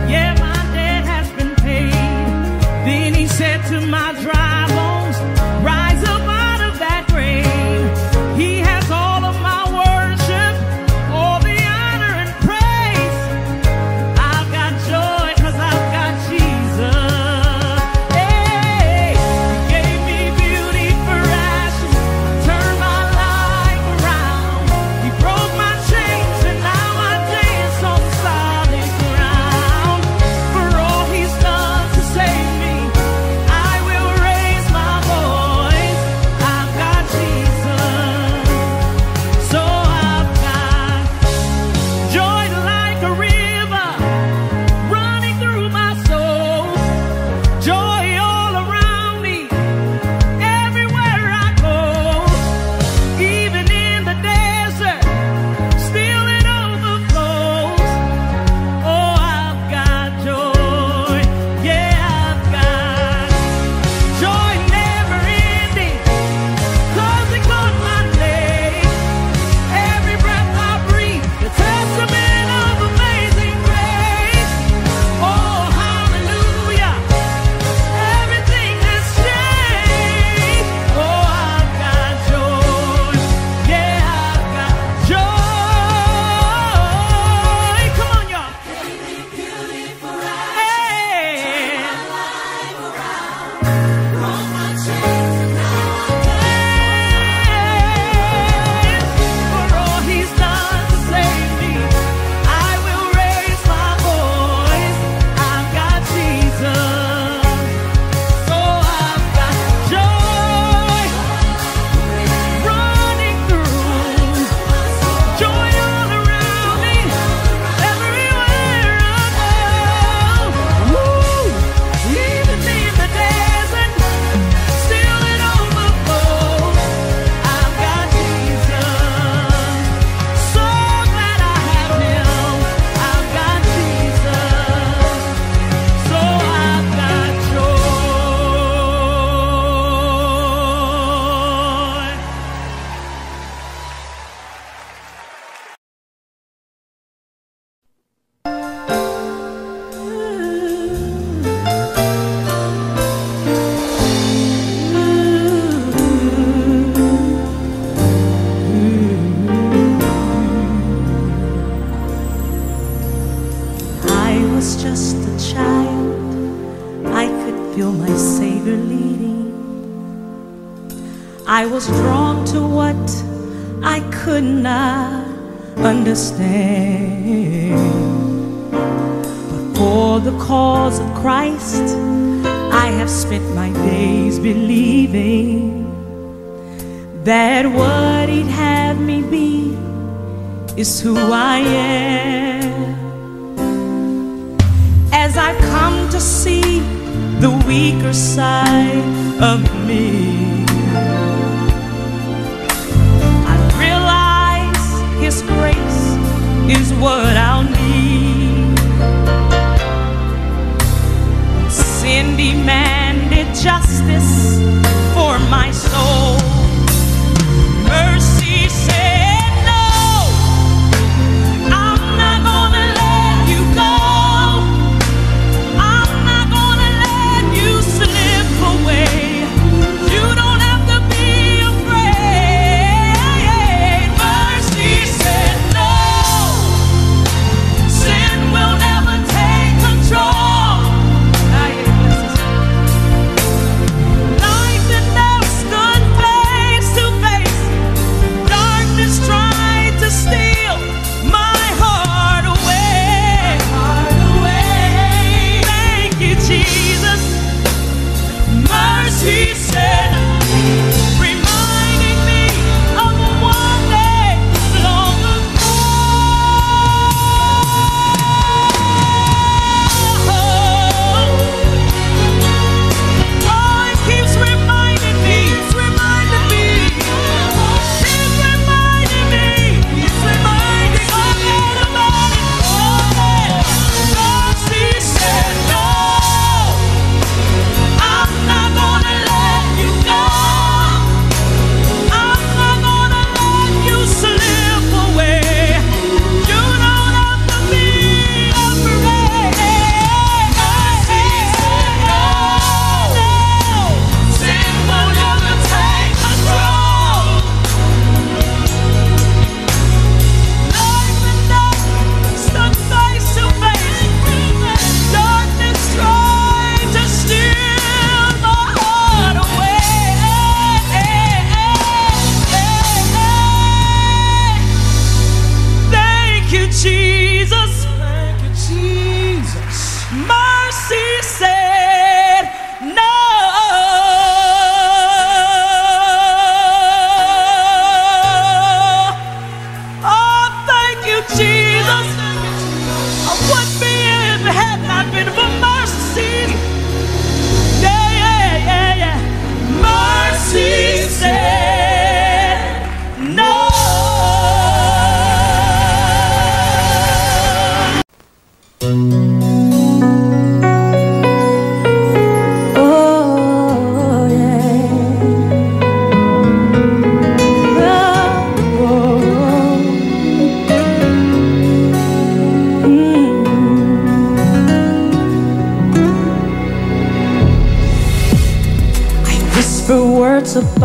Yeah. I was drawn to what I could not understand. But for the cause of Christ, I have spent my days believing that what He'd have me be is who I am. As I've come to see the weaker side of me, I realize His grace is what I'll need. Sin demanded justice for my soul. Mercy said,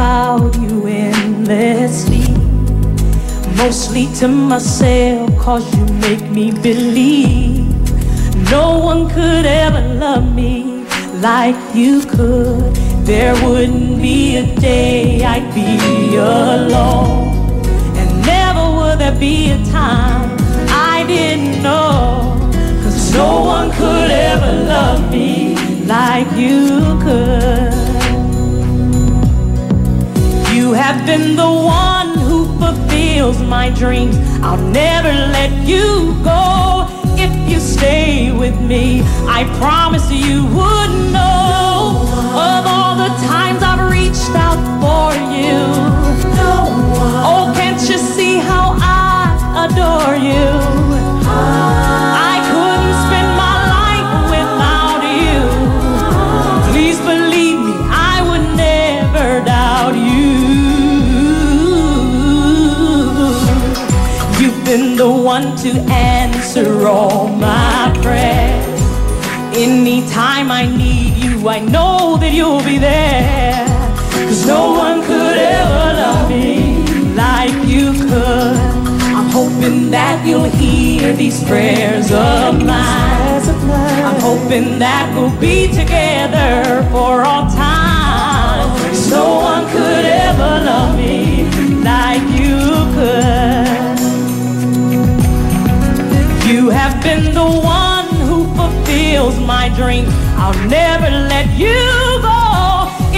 about you endlessly, mostly to myself, cause you make me believe no one could ever love me like you could. There wouldn't be a day I'd be alone, and never would there be a time I didn't know, cause no one could ever love me like you could. You have been the one who fulfills my dreams. I'll never let you go if you stay with me. I promise you would know of all the times I've reached out for you. Oh, can't you see how I adore you? I couldn't spend my life without you. Please believe me, I would never doubt you. Been the one to answer all my prayers. Anytime I need you, I know that you'll be there, cause no one could ever love me like you could. I'm hoping that you'll hear these prayers of mine. I'm hoping that we'll be together for all time, cause no one could ever love me. drink. I'll never let you go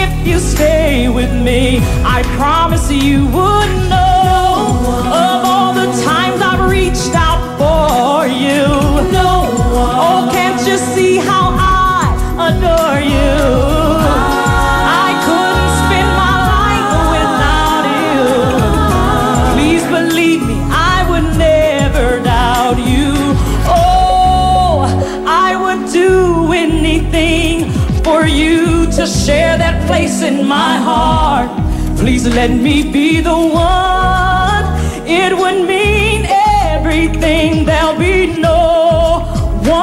if you stay with me. I promise you would know of all the times I've reached out for you. No one. Oh, can't you see how I adore you? To share that place in my heart, please let me be the one. It would mean everything. There'll be no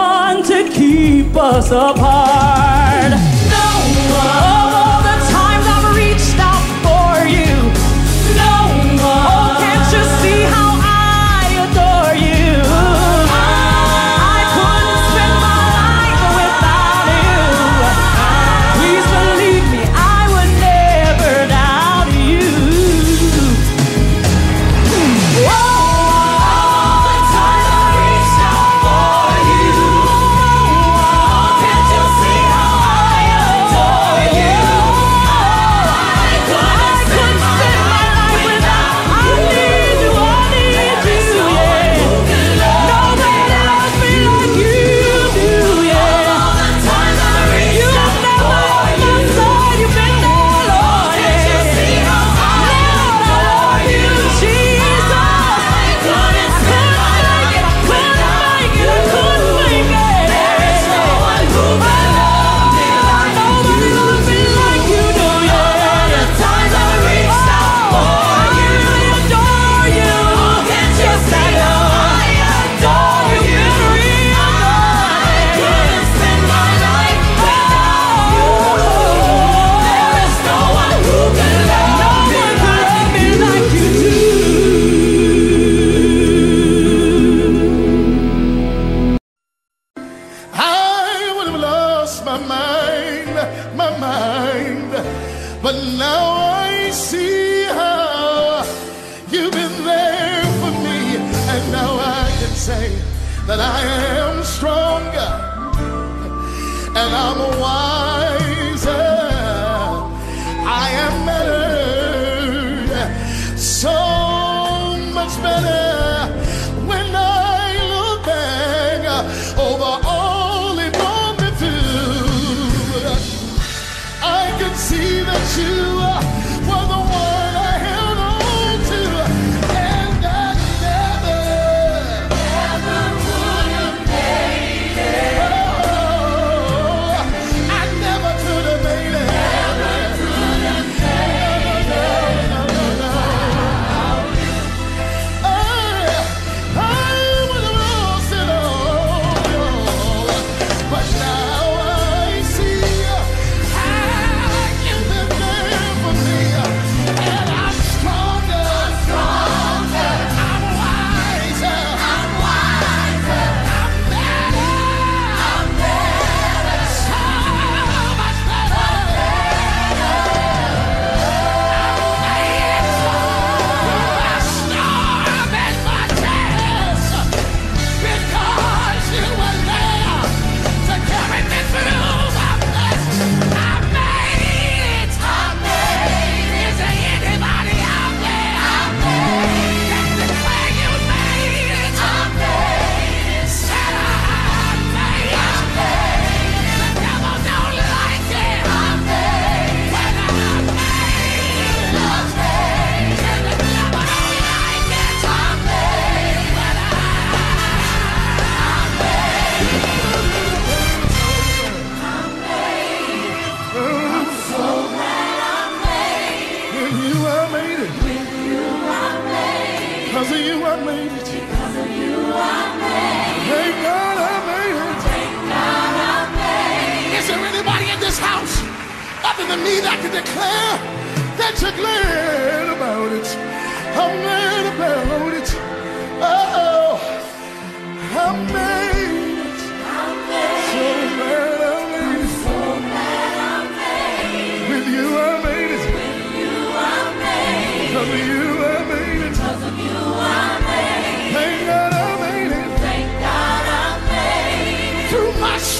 one to keep us apart. No one. Of all the times I've reached out for you, no one. Oh, can't you see how I adore you? I couldn't spend my life without you.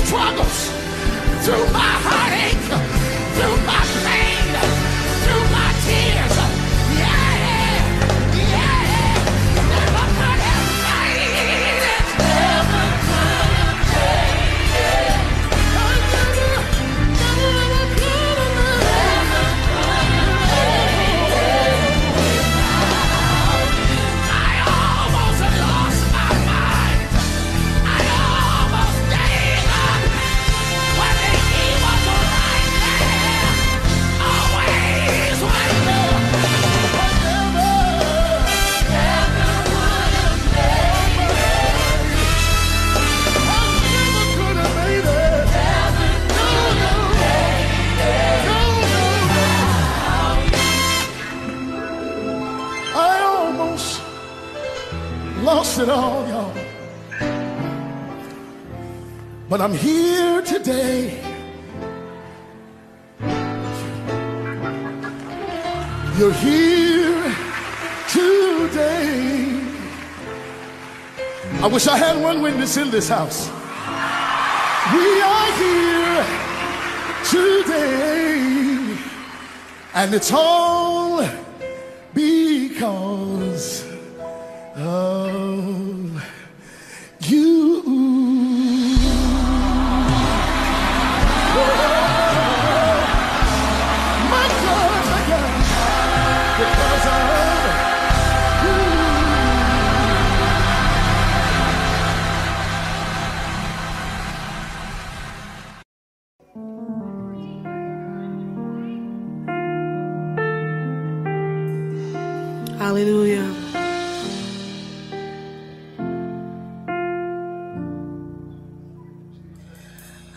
Struggles. through my heartache, through my pain, through my tears. Yeah, yeah. Never could have made it. Never could have made it. I almost lost my mind. I almost gave up when he was right there, always waiting. I almost lost it all, y'all. But I'm here today. You're here today. I wish I had one witness in this house. We are here today, and it's all because of you. My God, because of you. Hallelujah.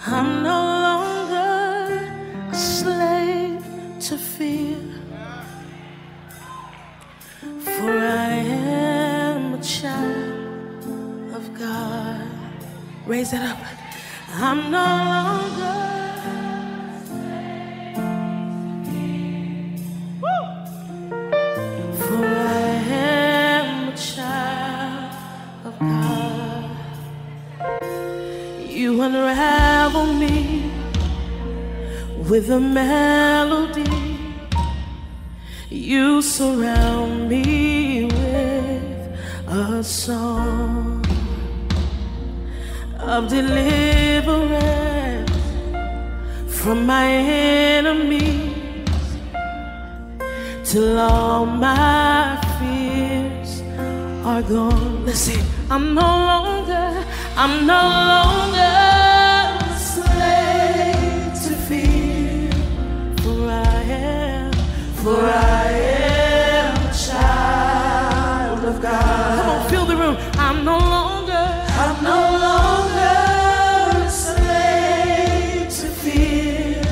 I'm no longer a slave to fear, for I am a child of God. Raise that up. I'm no longer a slave to fear, for I am a child of God. You unravel me with a melody. You surround me with a song of deliverance from my enemies, till all my fears are gone. Let's see. I'm no longer a slave to fear, for I am a child of God. Come on, fill the room. I'm no longer a slave to fear,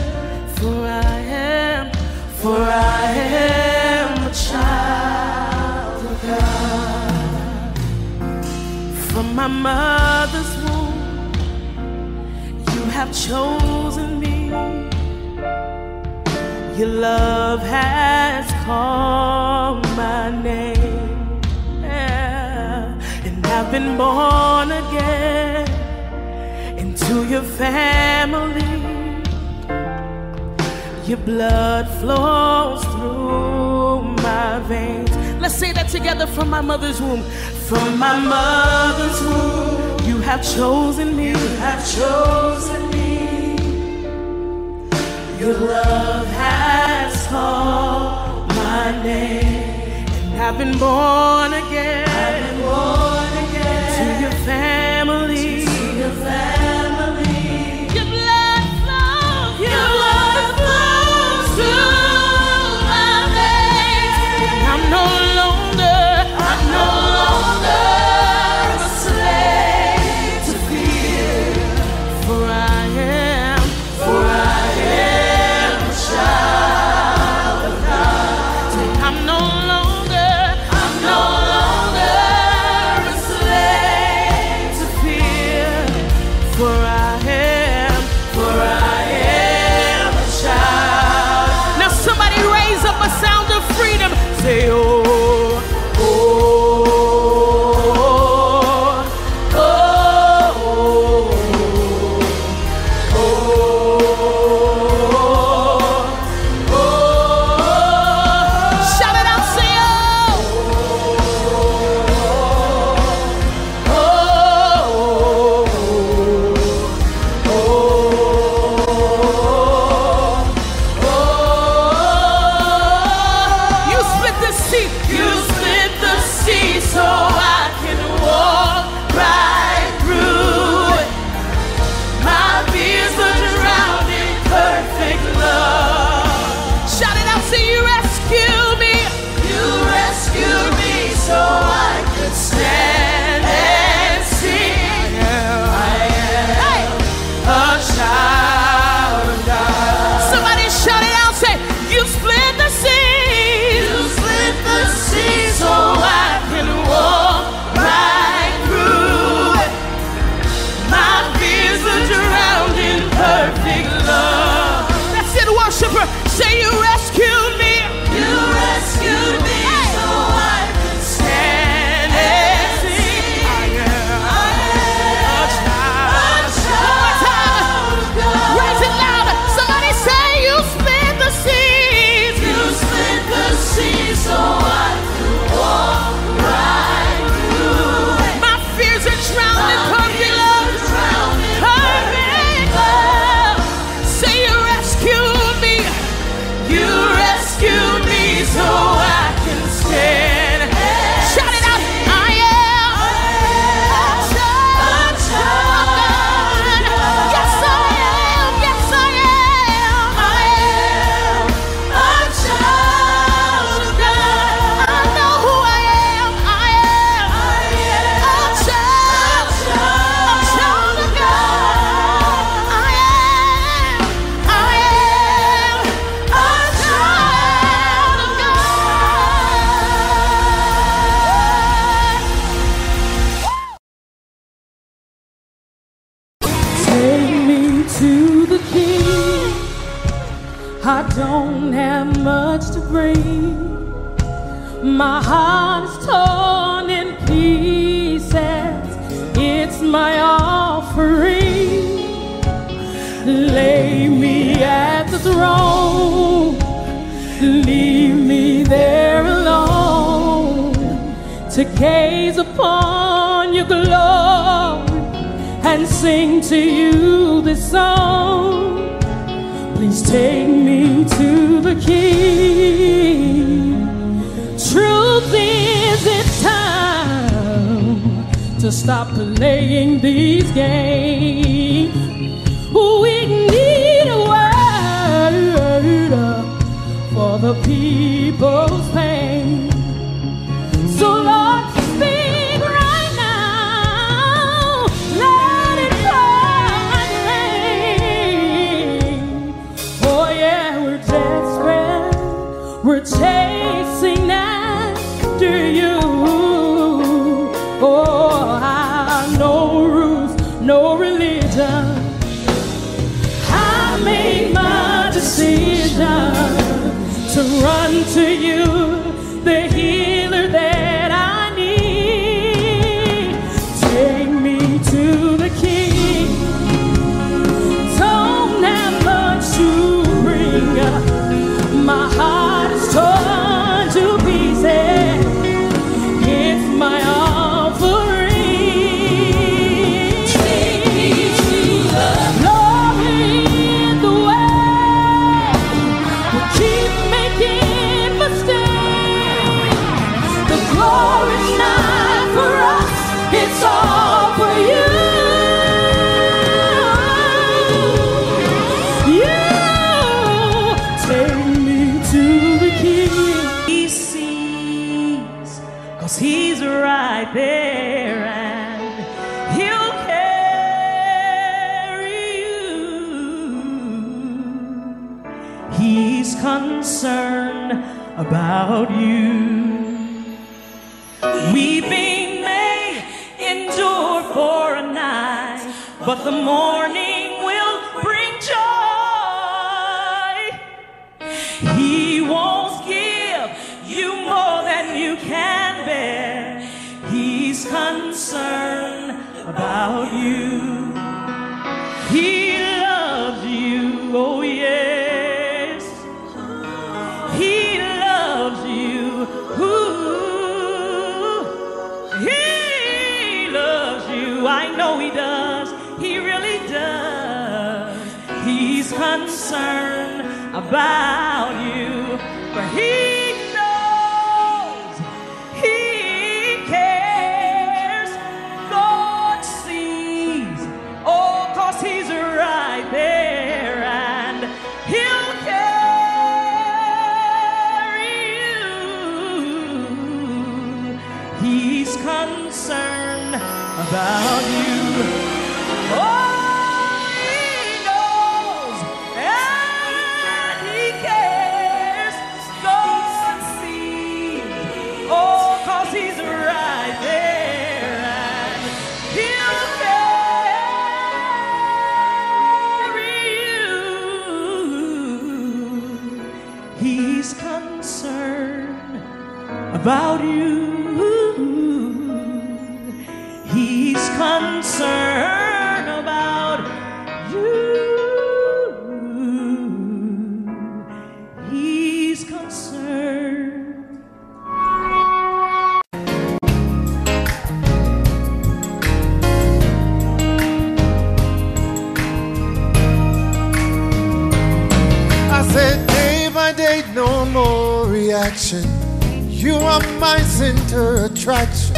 for I am a child of God. From my mother's womb, you have chosen me. Your love has called my name, yeah. And I've been born again into your family. Your blood flows through my veins. Let's say that together. From my mother's womb, from my mother's womb, you have chosen me. You have chosen me. Your love has called my name, and I've been born again. I've been born again to your family. To your family. Your blood flows through my veins. I'm no longer a slave to fear, for I am a child of God. I'm no longer a slave I don't have much to bring. My heart is torn in pieces. It's my offering. Lay me at the throne. Leave me there alone to gaze upon your glory and sing to you this song. Please take me to the King. Truth is, it's time to stop playing these games. We need a word for the people's pain. So Lord, speak right now. Let it rain. Oh yeah, we're desperate. We're chasing after you. Oh, no rules, no religion. I made my decision to run to you, the healer that I need. Take me to the King. Don't have much to bring. My heart is torn to pieces. It's my offering. Take me to the glory in the way. We'll keep He's right there, and He'll carry you. He's concerned about you. Weeping may endure for a night, but the morning will bring joy. He won't give you more than you can. He's concerned about you. He loves you, oh yes. He loves you. Ooh. He loves you. I know He does. He really does. He's concerned about you. For He concerned about you. Oh, He knows and He cares. God sees, oh, 'cause He's right there, and He'll carry you. He's concerned about you. He's concerned about you. He's concerned. I said day by day, no more reaction. You are my center attraction.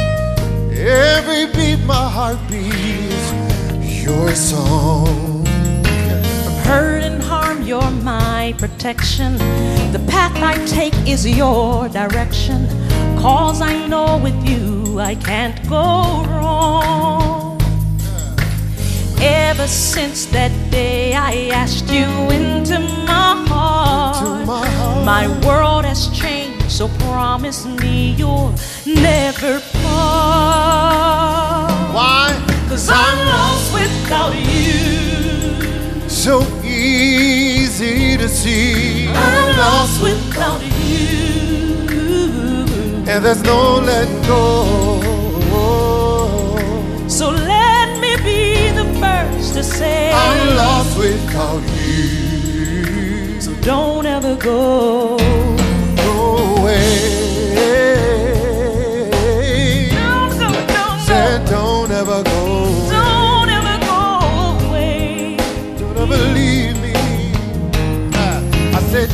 Every beat my heart beats your song. From hurt and harm you're my protection. The path I take is your direction. 'Cause I know with you I can't go wrong. Ever since that day I asked you into my heart, my world has changed. So promise me you'll never part. Why? 'Cause I'm lost without you. So easy to see. lost without you, and there's no letting go. So let me be the first to say I'm lost without you. So don't ever go.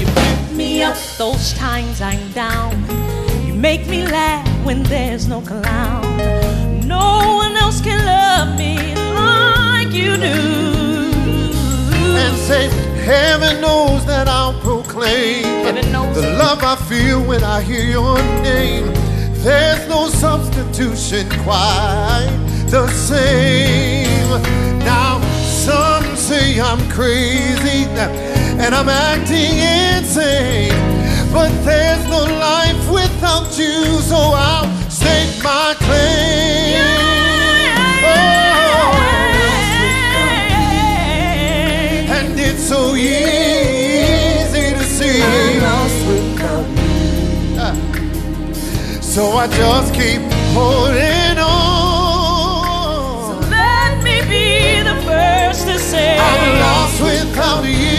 You pick me up those times I'm down. You make me laugh when there's no clown. No one else can love me like you do. And say, heaven knows that I'll proclaim the love I feel when I hear your name. There's no substitution quite the same. Now, some say I'm crazy and I'm acting insane, but there's no life without you, so I'll stake my claim. Oh, and it's so easy to see I'm lost without you. So I just keep holding on. So let me be the first to say I'm lost without you.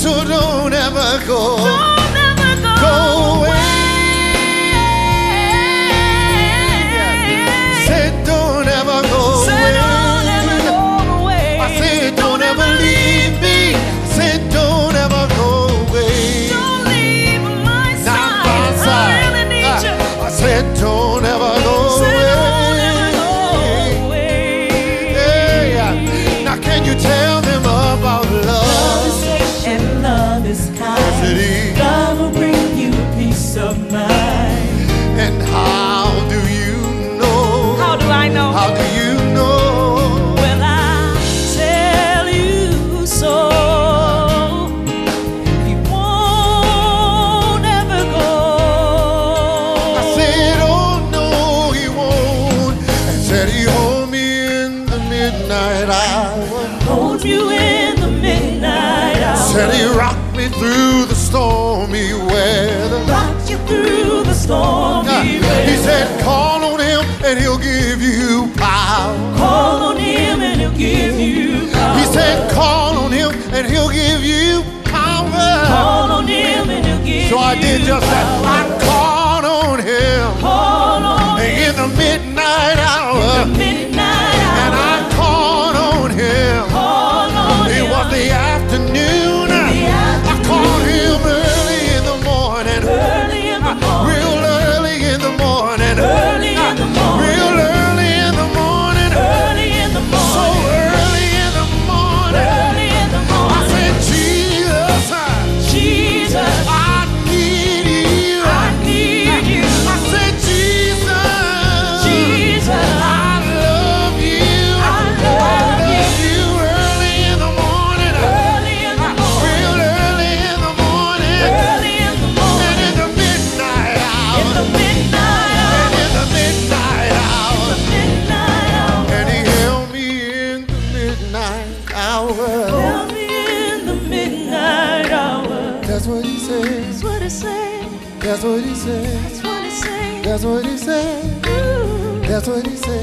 So don't ever go. Don't ever go, go away. Said don't ever go away. I said don't ever leave me. I said don't ever go away. Don't leave my side. My side. I really need you. I said don't ever go. Love will bring you peace of mind. And how do you know? How do I know? How do you know? Well, I'll tell you so. You won't ever go. I said, oh no, he won't. I said he hold me in the midnight hour. Hold you in the midnight hour. Said he rocked me through the stormy weather. Rock you through the stormy weather. He said, call on him and he'll give you power. Call on him and he'll give you power. He said, call on him and he'll give you power. Call on him and he'll give you power. So I did just that. I called on him. Call on him. In the midnight hour. In the midnight hour. And I called on him. Call on him. It was the afternoon. That's what he says. That's what he says. That's what he says. That's what he says.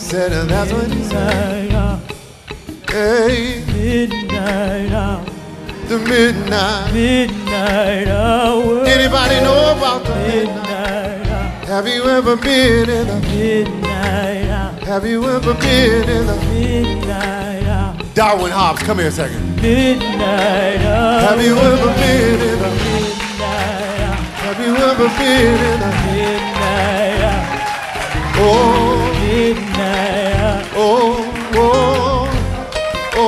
Said and that's what he said. Hey, midnight hour. The midnight hour. Anybody know about the midnight hour? Have you ever been in the midnight hour? Have you ever been in the midnight hour? Darwin Hobbs, come here a second. Midnight hour. Have you ever been in the midnight hour? Have you ever been in a midnight hour? Oh, midnight hour. Oh, oh.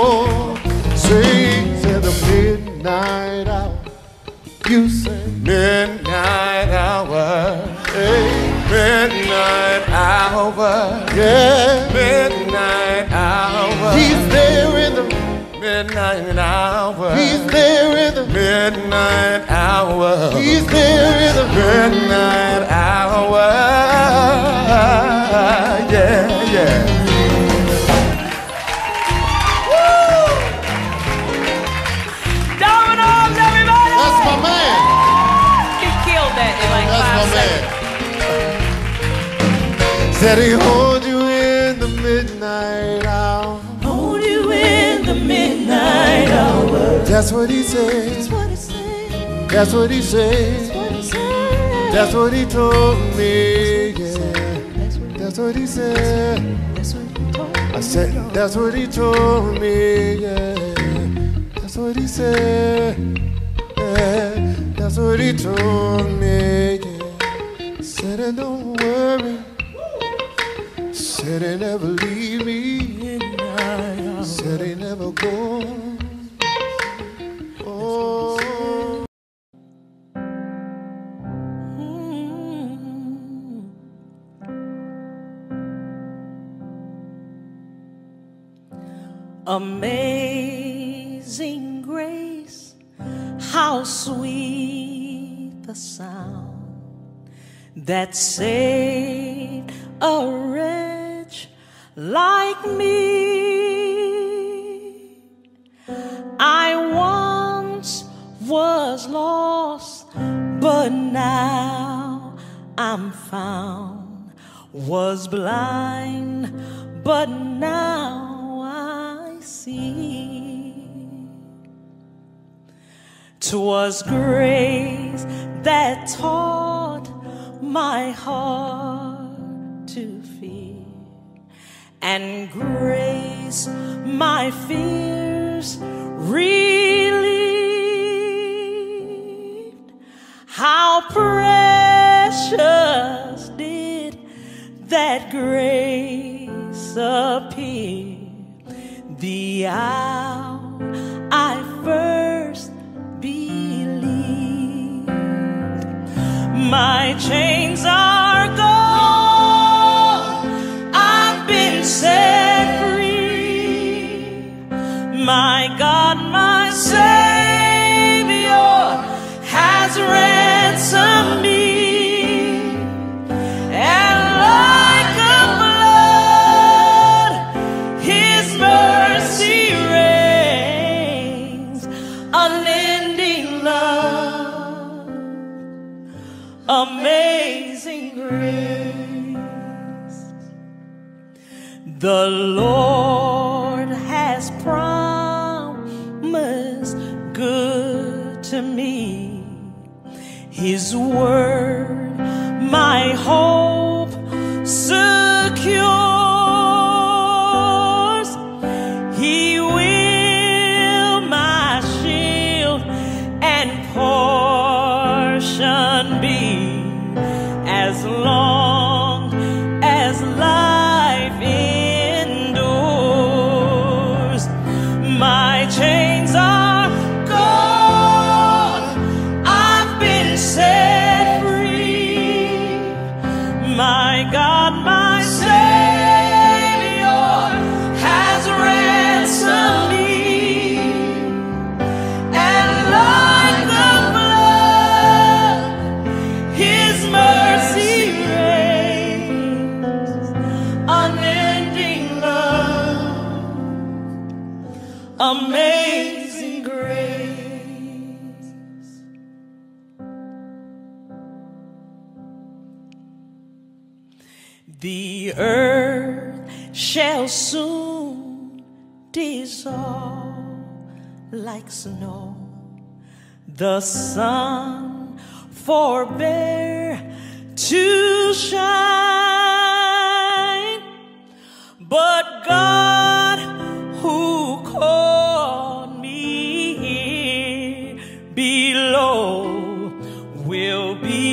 Sing, say the midnight hour. You say midnight hour. Hey, midnight hour. Yeah, midnight hour. He's there in the midnight hour. He's there in the midnight hour. He's there in the midnight hour. Yeah, yeah. Woo! Darwin Yeah. Said he'd hold you in the midnight hour. Hold you in the midnight hour. That's what he said. That's what he said. That's what he said. That's what he told me. Yeah. That's what he said. I said that's what he told me. Yeah. That's what he said. Yeah. That's what he told me. Yeah. Said and don't worry. Said he never leave me. Said he never go. Amazing grace, how sweet the sound that saved a wretch like me. I once was lost, but now I'm found. Was blind, but now see. 'Twas grace that taught my heart to fear, and grace my fears relieved. How precious did that grace appear the hour I first believed. My chains are gone, I've been set free. My God, my Savior has ransomed me, and like a flood, His mercy amazing grace. The Lord has promised good to me. His word, my hope secures. He will my shield and portion be. As long as life endures, my chains are gone, I've been set free. My God, my Savior has ransomed me, and like the blood, His mercy amazing grace. The earth shall soon dissolve like snow. The sun forbear to shine, but God who calls below will be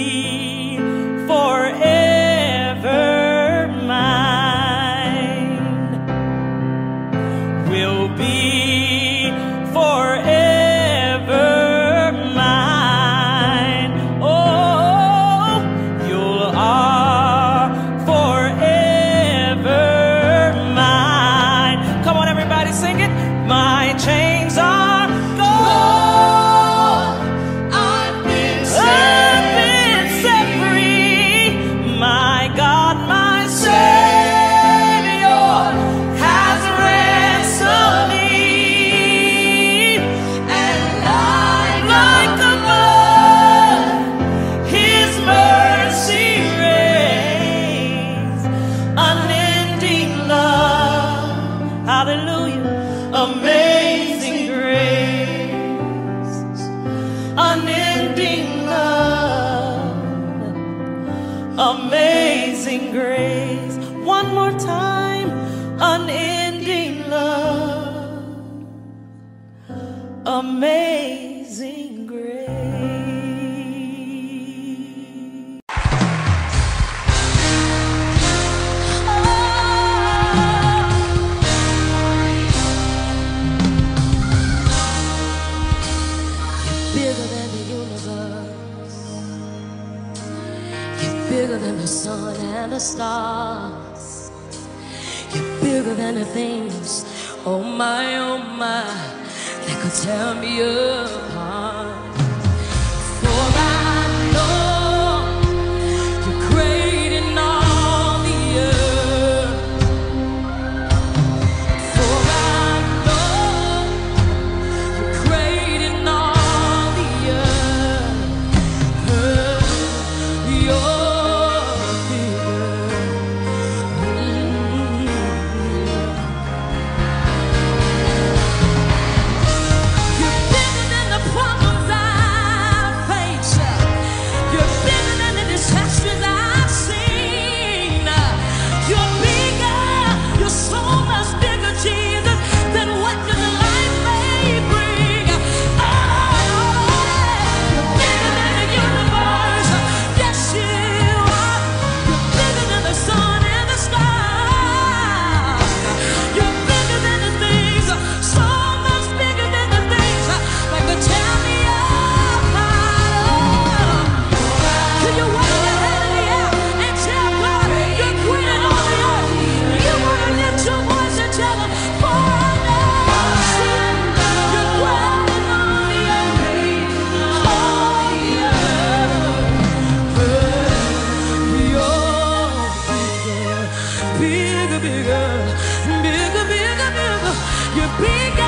forever mine, will be forever mine. Oh. Amazing grace, one more time, unending love, amazing grace. Oh. You're bigger than the universe. You're bigger than the sun and the stars. You're bigger than the things, oh my, that could tear me apart. For I know you're great in all the earth. For I know you're great in all the earth. You're great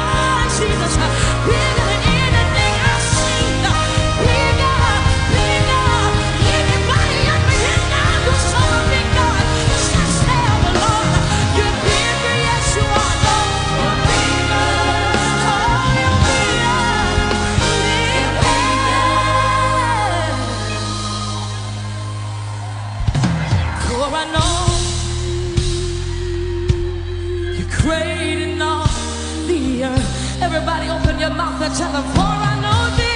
in all the earth. Everybody open your mouth and tell them, for I know thee.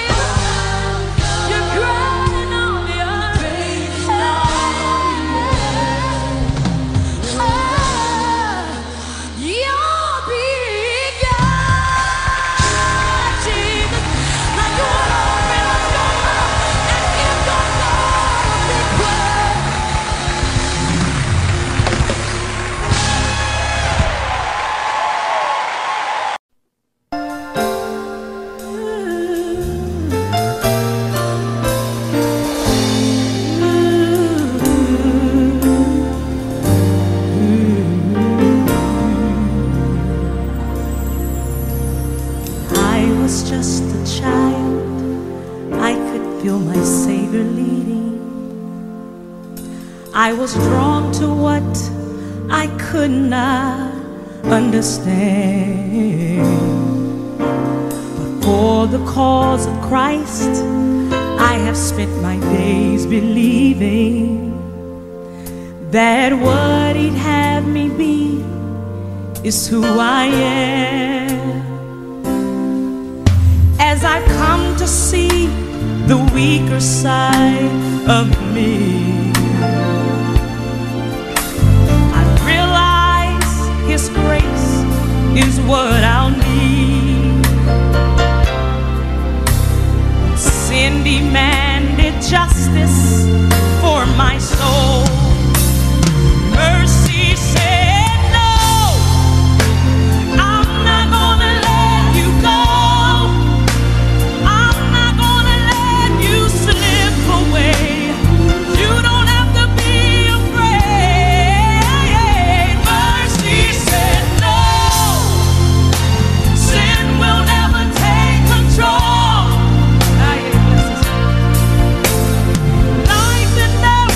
I was drawn to what I could not understand, but for the cause of Christ I have spent my days believing that what He'd have me be is who I am. As I've come to see the weaker side of me, His grace is what I'll need. Sin demanded justice for my soul. Mercy said no, I'm not gonna let you go, I'm not gonna let you slip away. Control. Life and love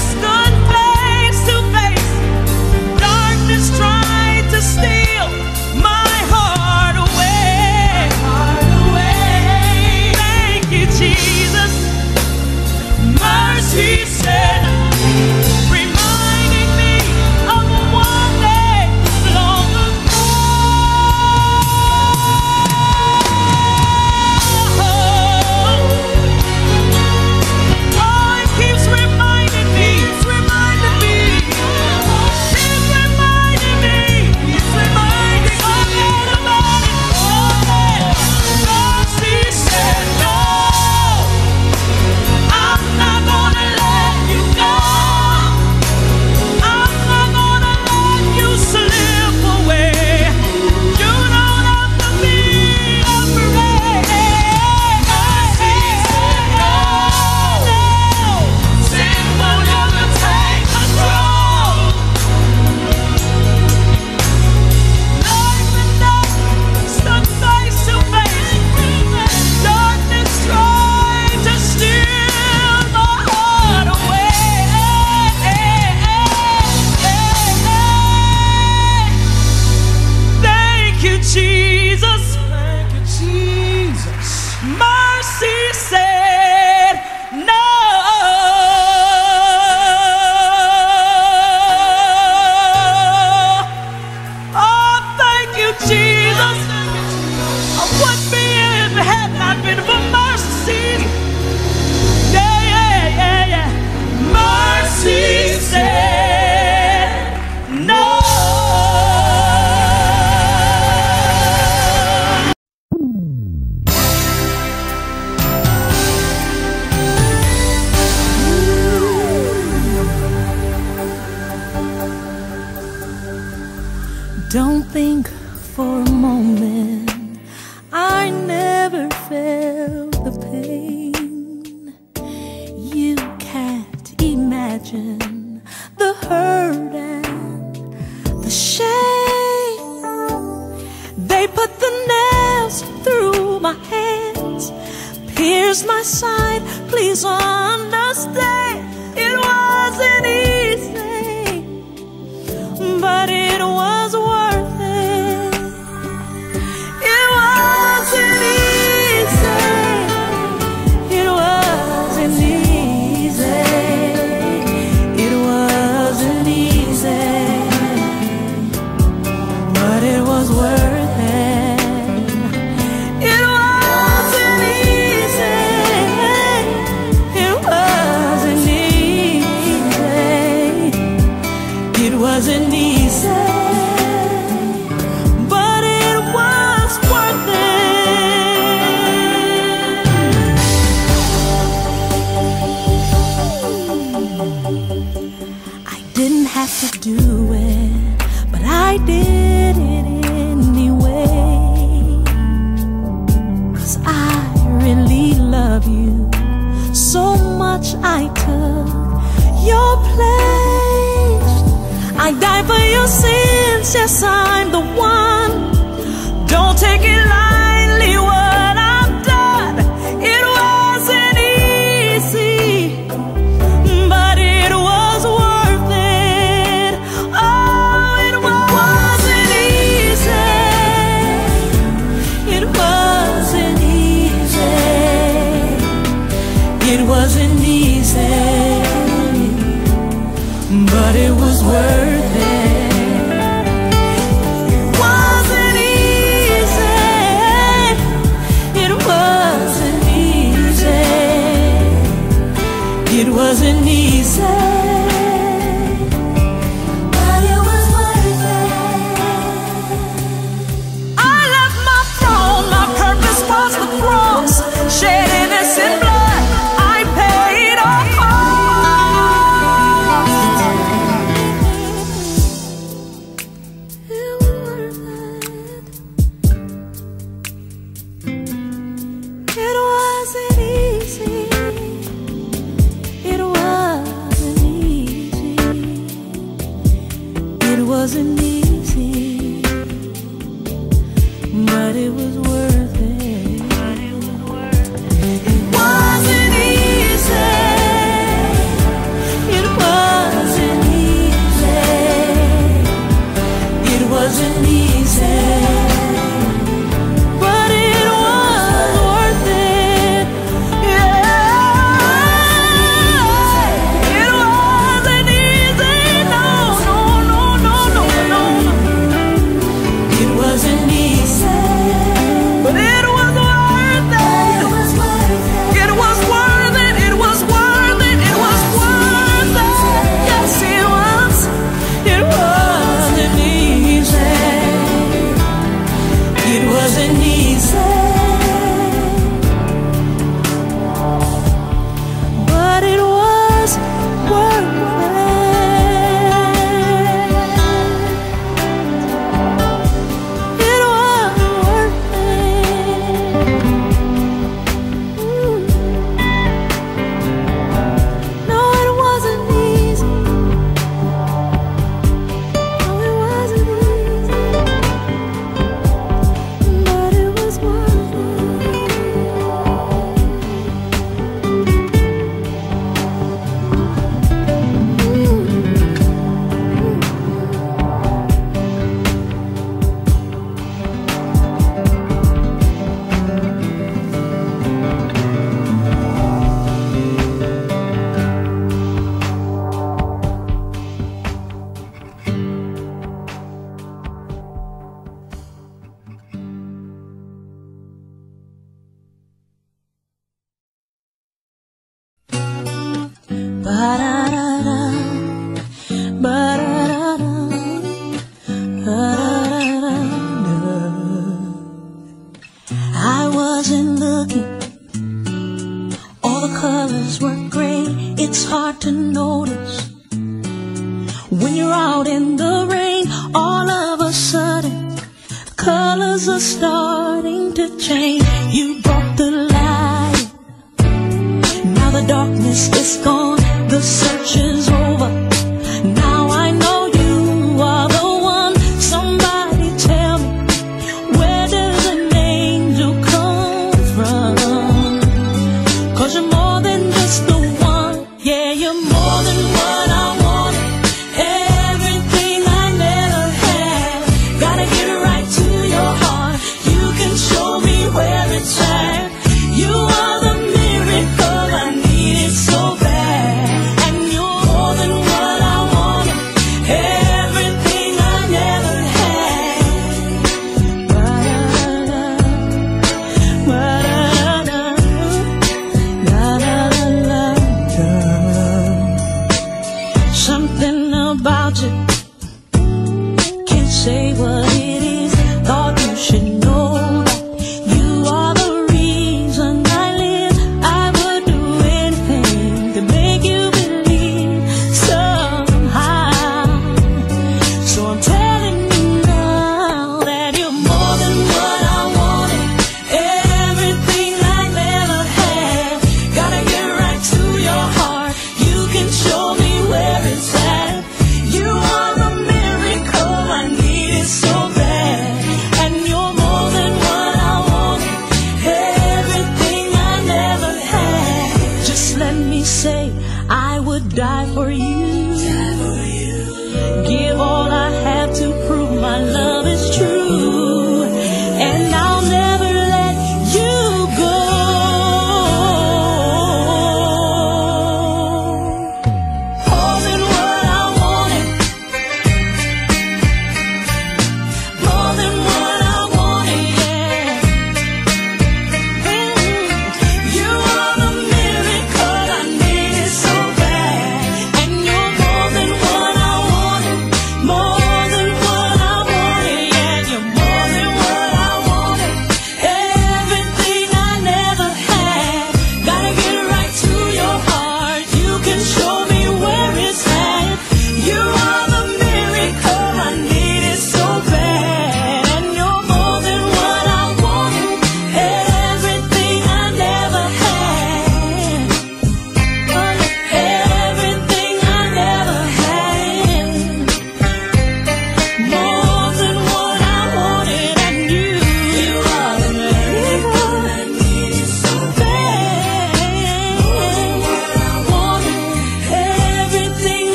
think for a moment I never felt the pain. You can't imagine the hurt and the shame. They put the nails through my hands, pierced my side. Please understand, it wasn't easy, but it was worth it. It wasn't easy. It wasn't easy. It wasn't easy, but it was worth it. It wasn't easy. It wasn't easy. It wasn't easy. To do it, but I did it anyway, 'cause I really love you so much. I took your place. I die for your sins. Yes, I'm the one. Don't take it lightly. But it was worth it. It wasn't easy. It wasn't easy. It wasn't easy. It wasn't easy, but it was worth it. It wasn't easy. It wasn't easy. It wasn't easy. I wasn't looking, all the colors were gray. It's hard to notice when you're out in the rain all of a sudden. colors are starting to change. You brought the light, now the darkness is gone, the search is over. Now I know you are the one. Somebody tell me, where does an angel come from? 'Cause you're more than just the one. Yeah, you're more than what I wanted, everything I never had. Gotta get right to your heart, you can show me where it's at. You are the miracle I needed so bad. Something about you, can't say what it is. Thought you should know that you are the reason I live. I would do anything to make you believe somehow. So I'm telling you now that you're more than what I wanted, everything I never had. Gotta get right to your heart, you can show me where it's at. You are my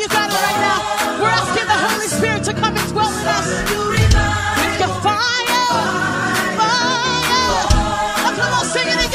you got it right now. We're asking the Holy Spirit to come and dwell with us. With your fire, fire. Oh, come on, sing it again.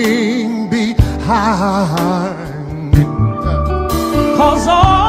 Looking behind, 'cause all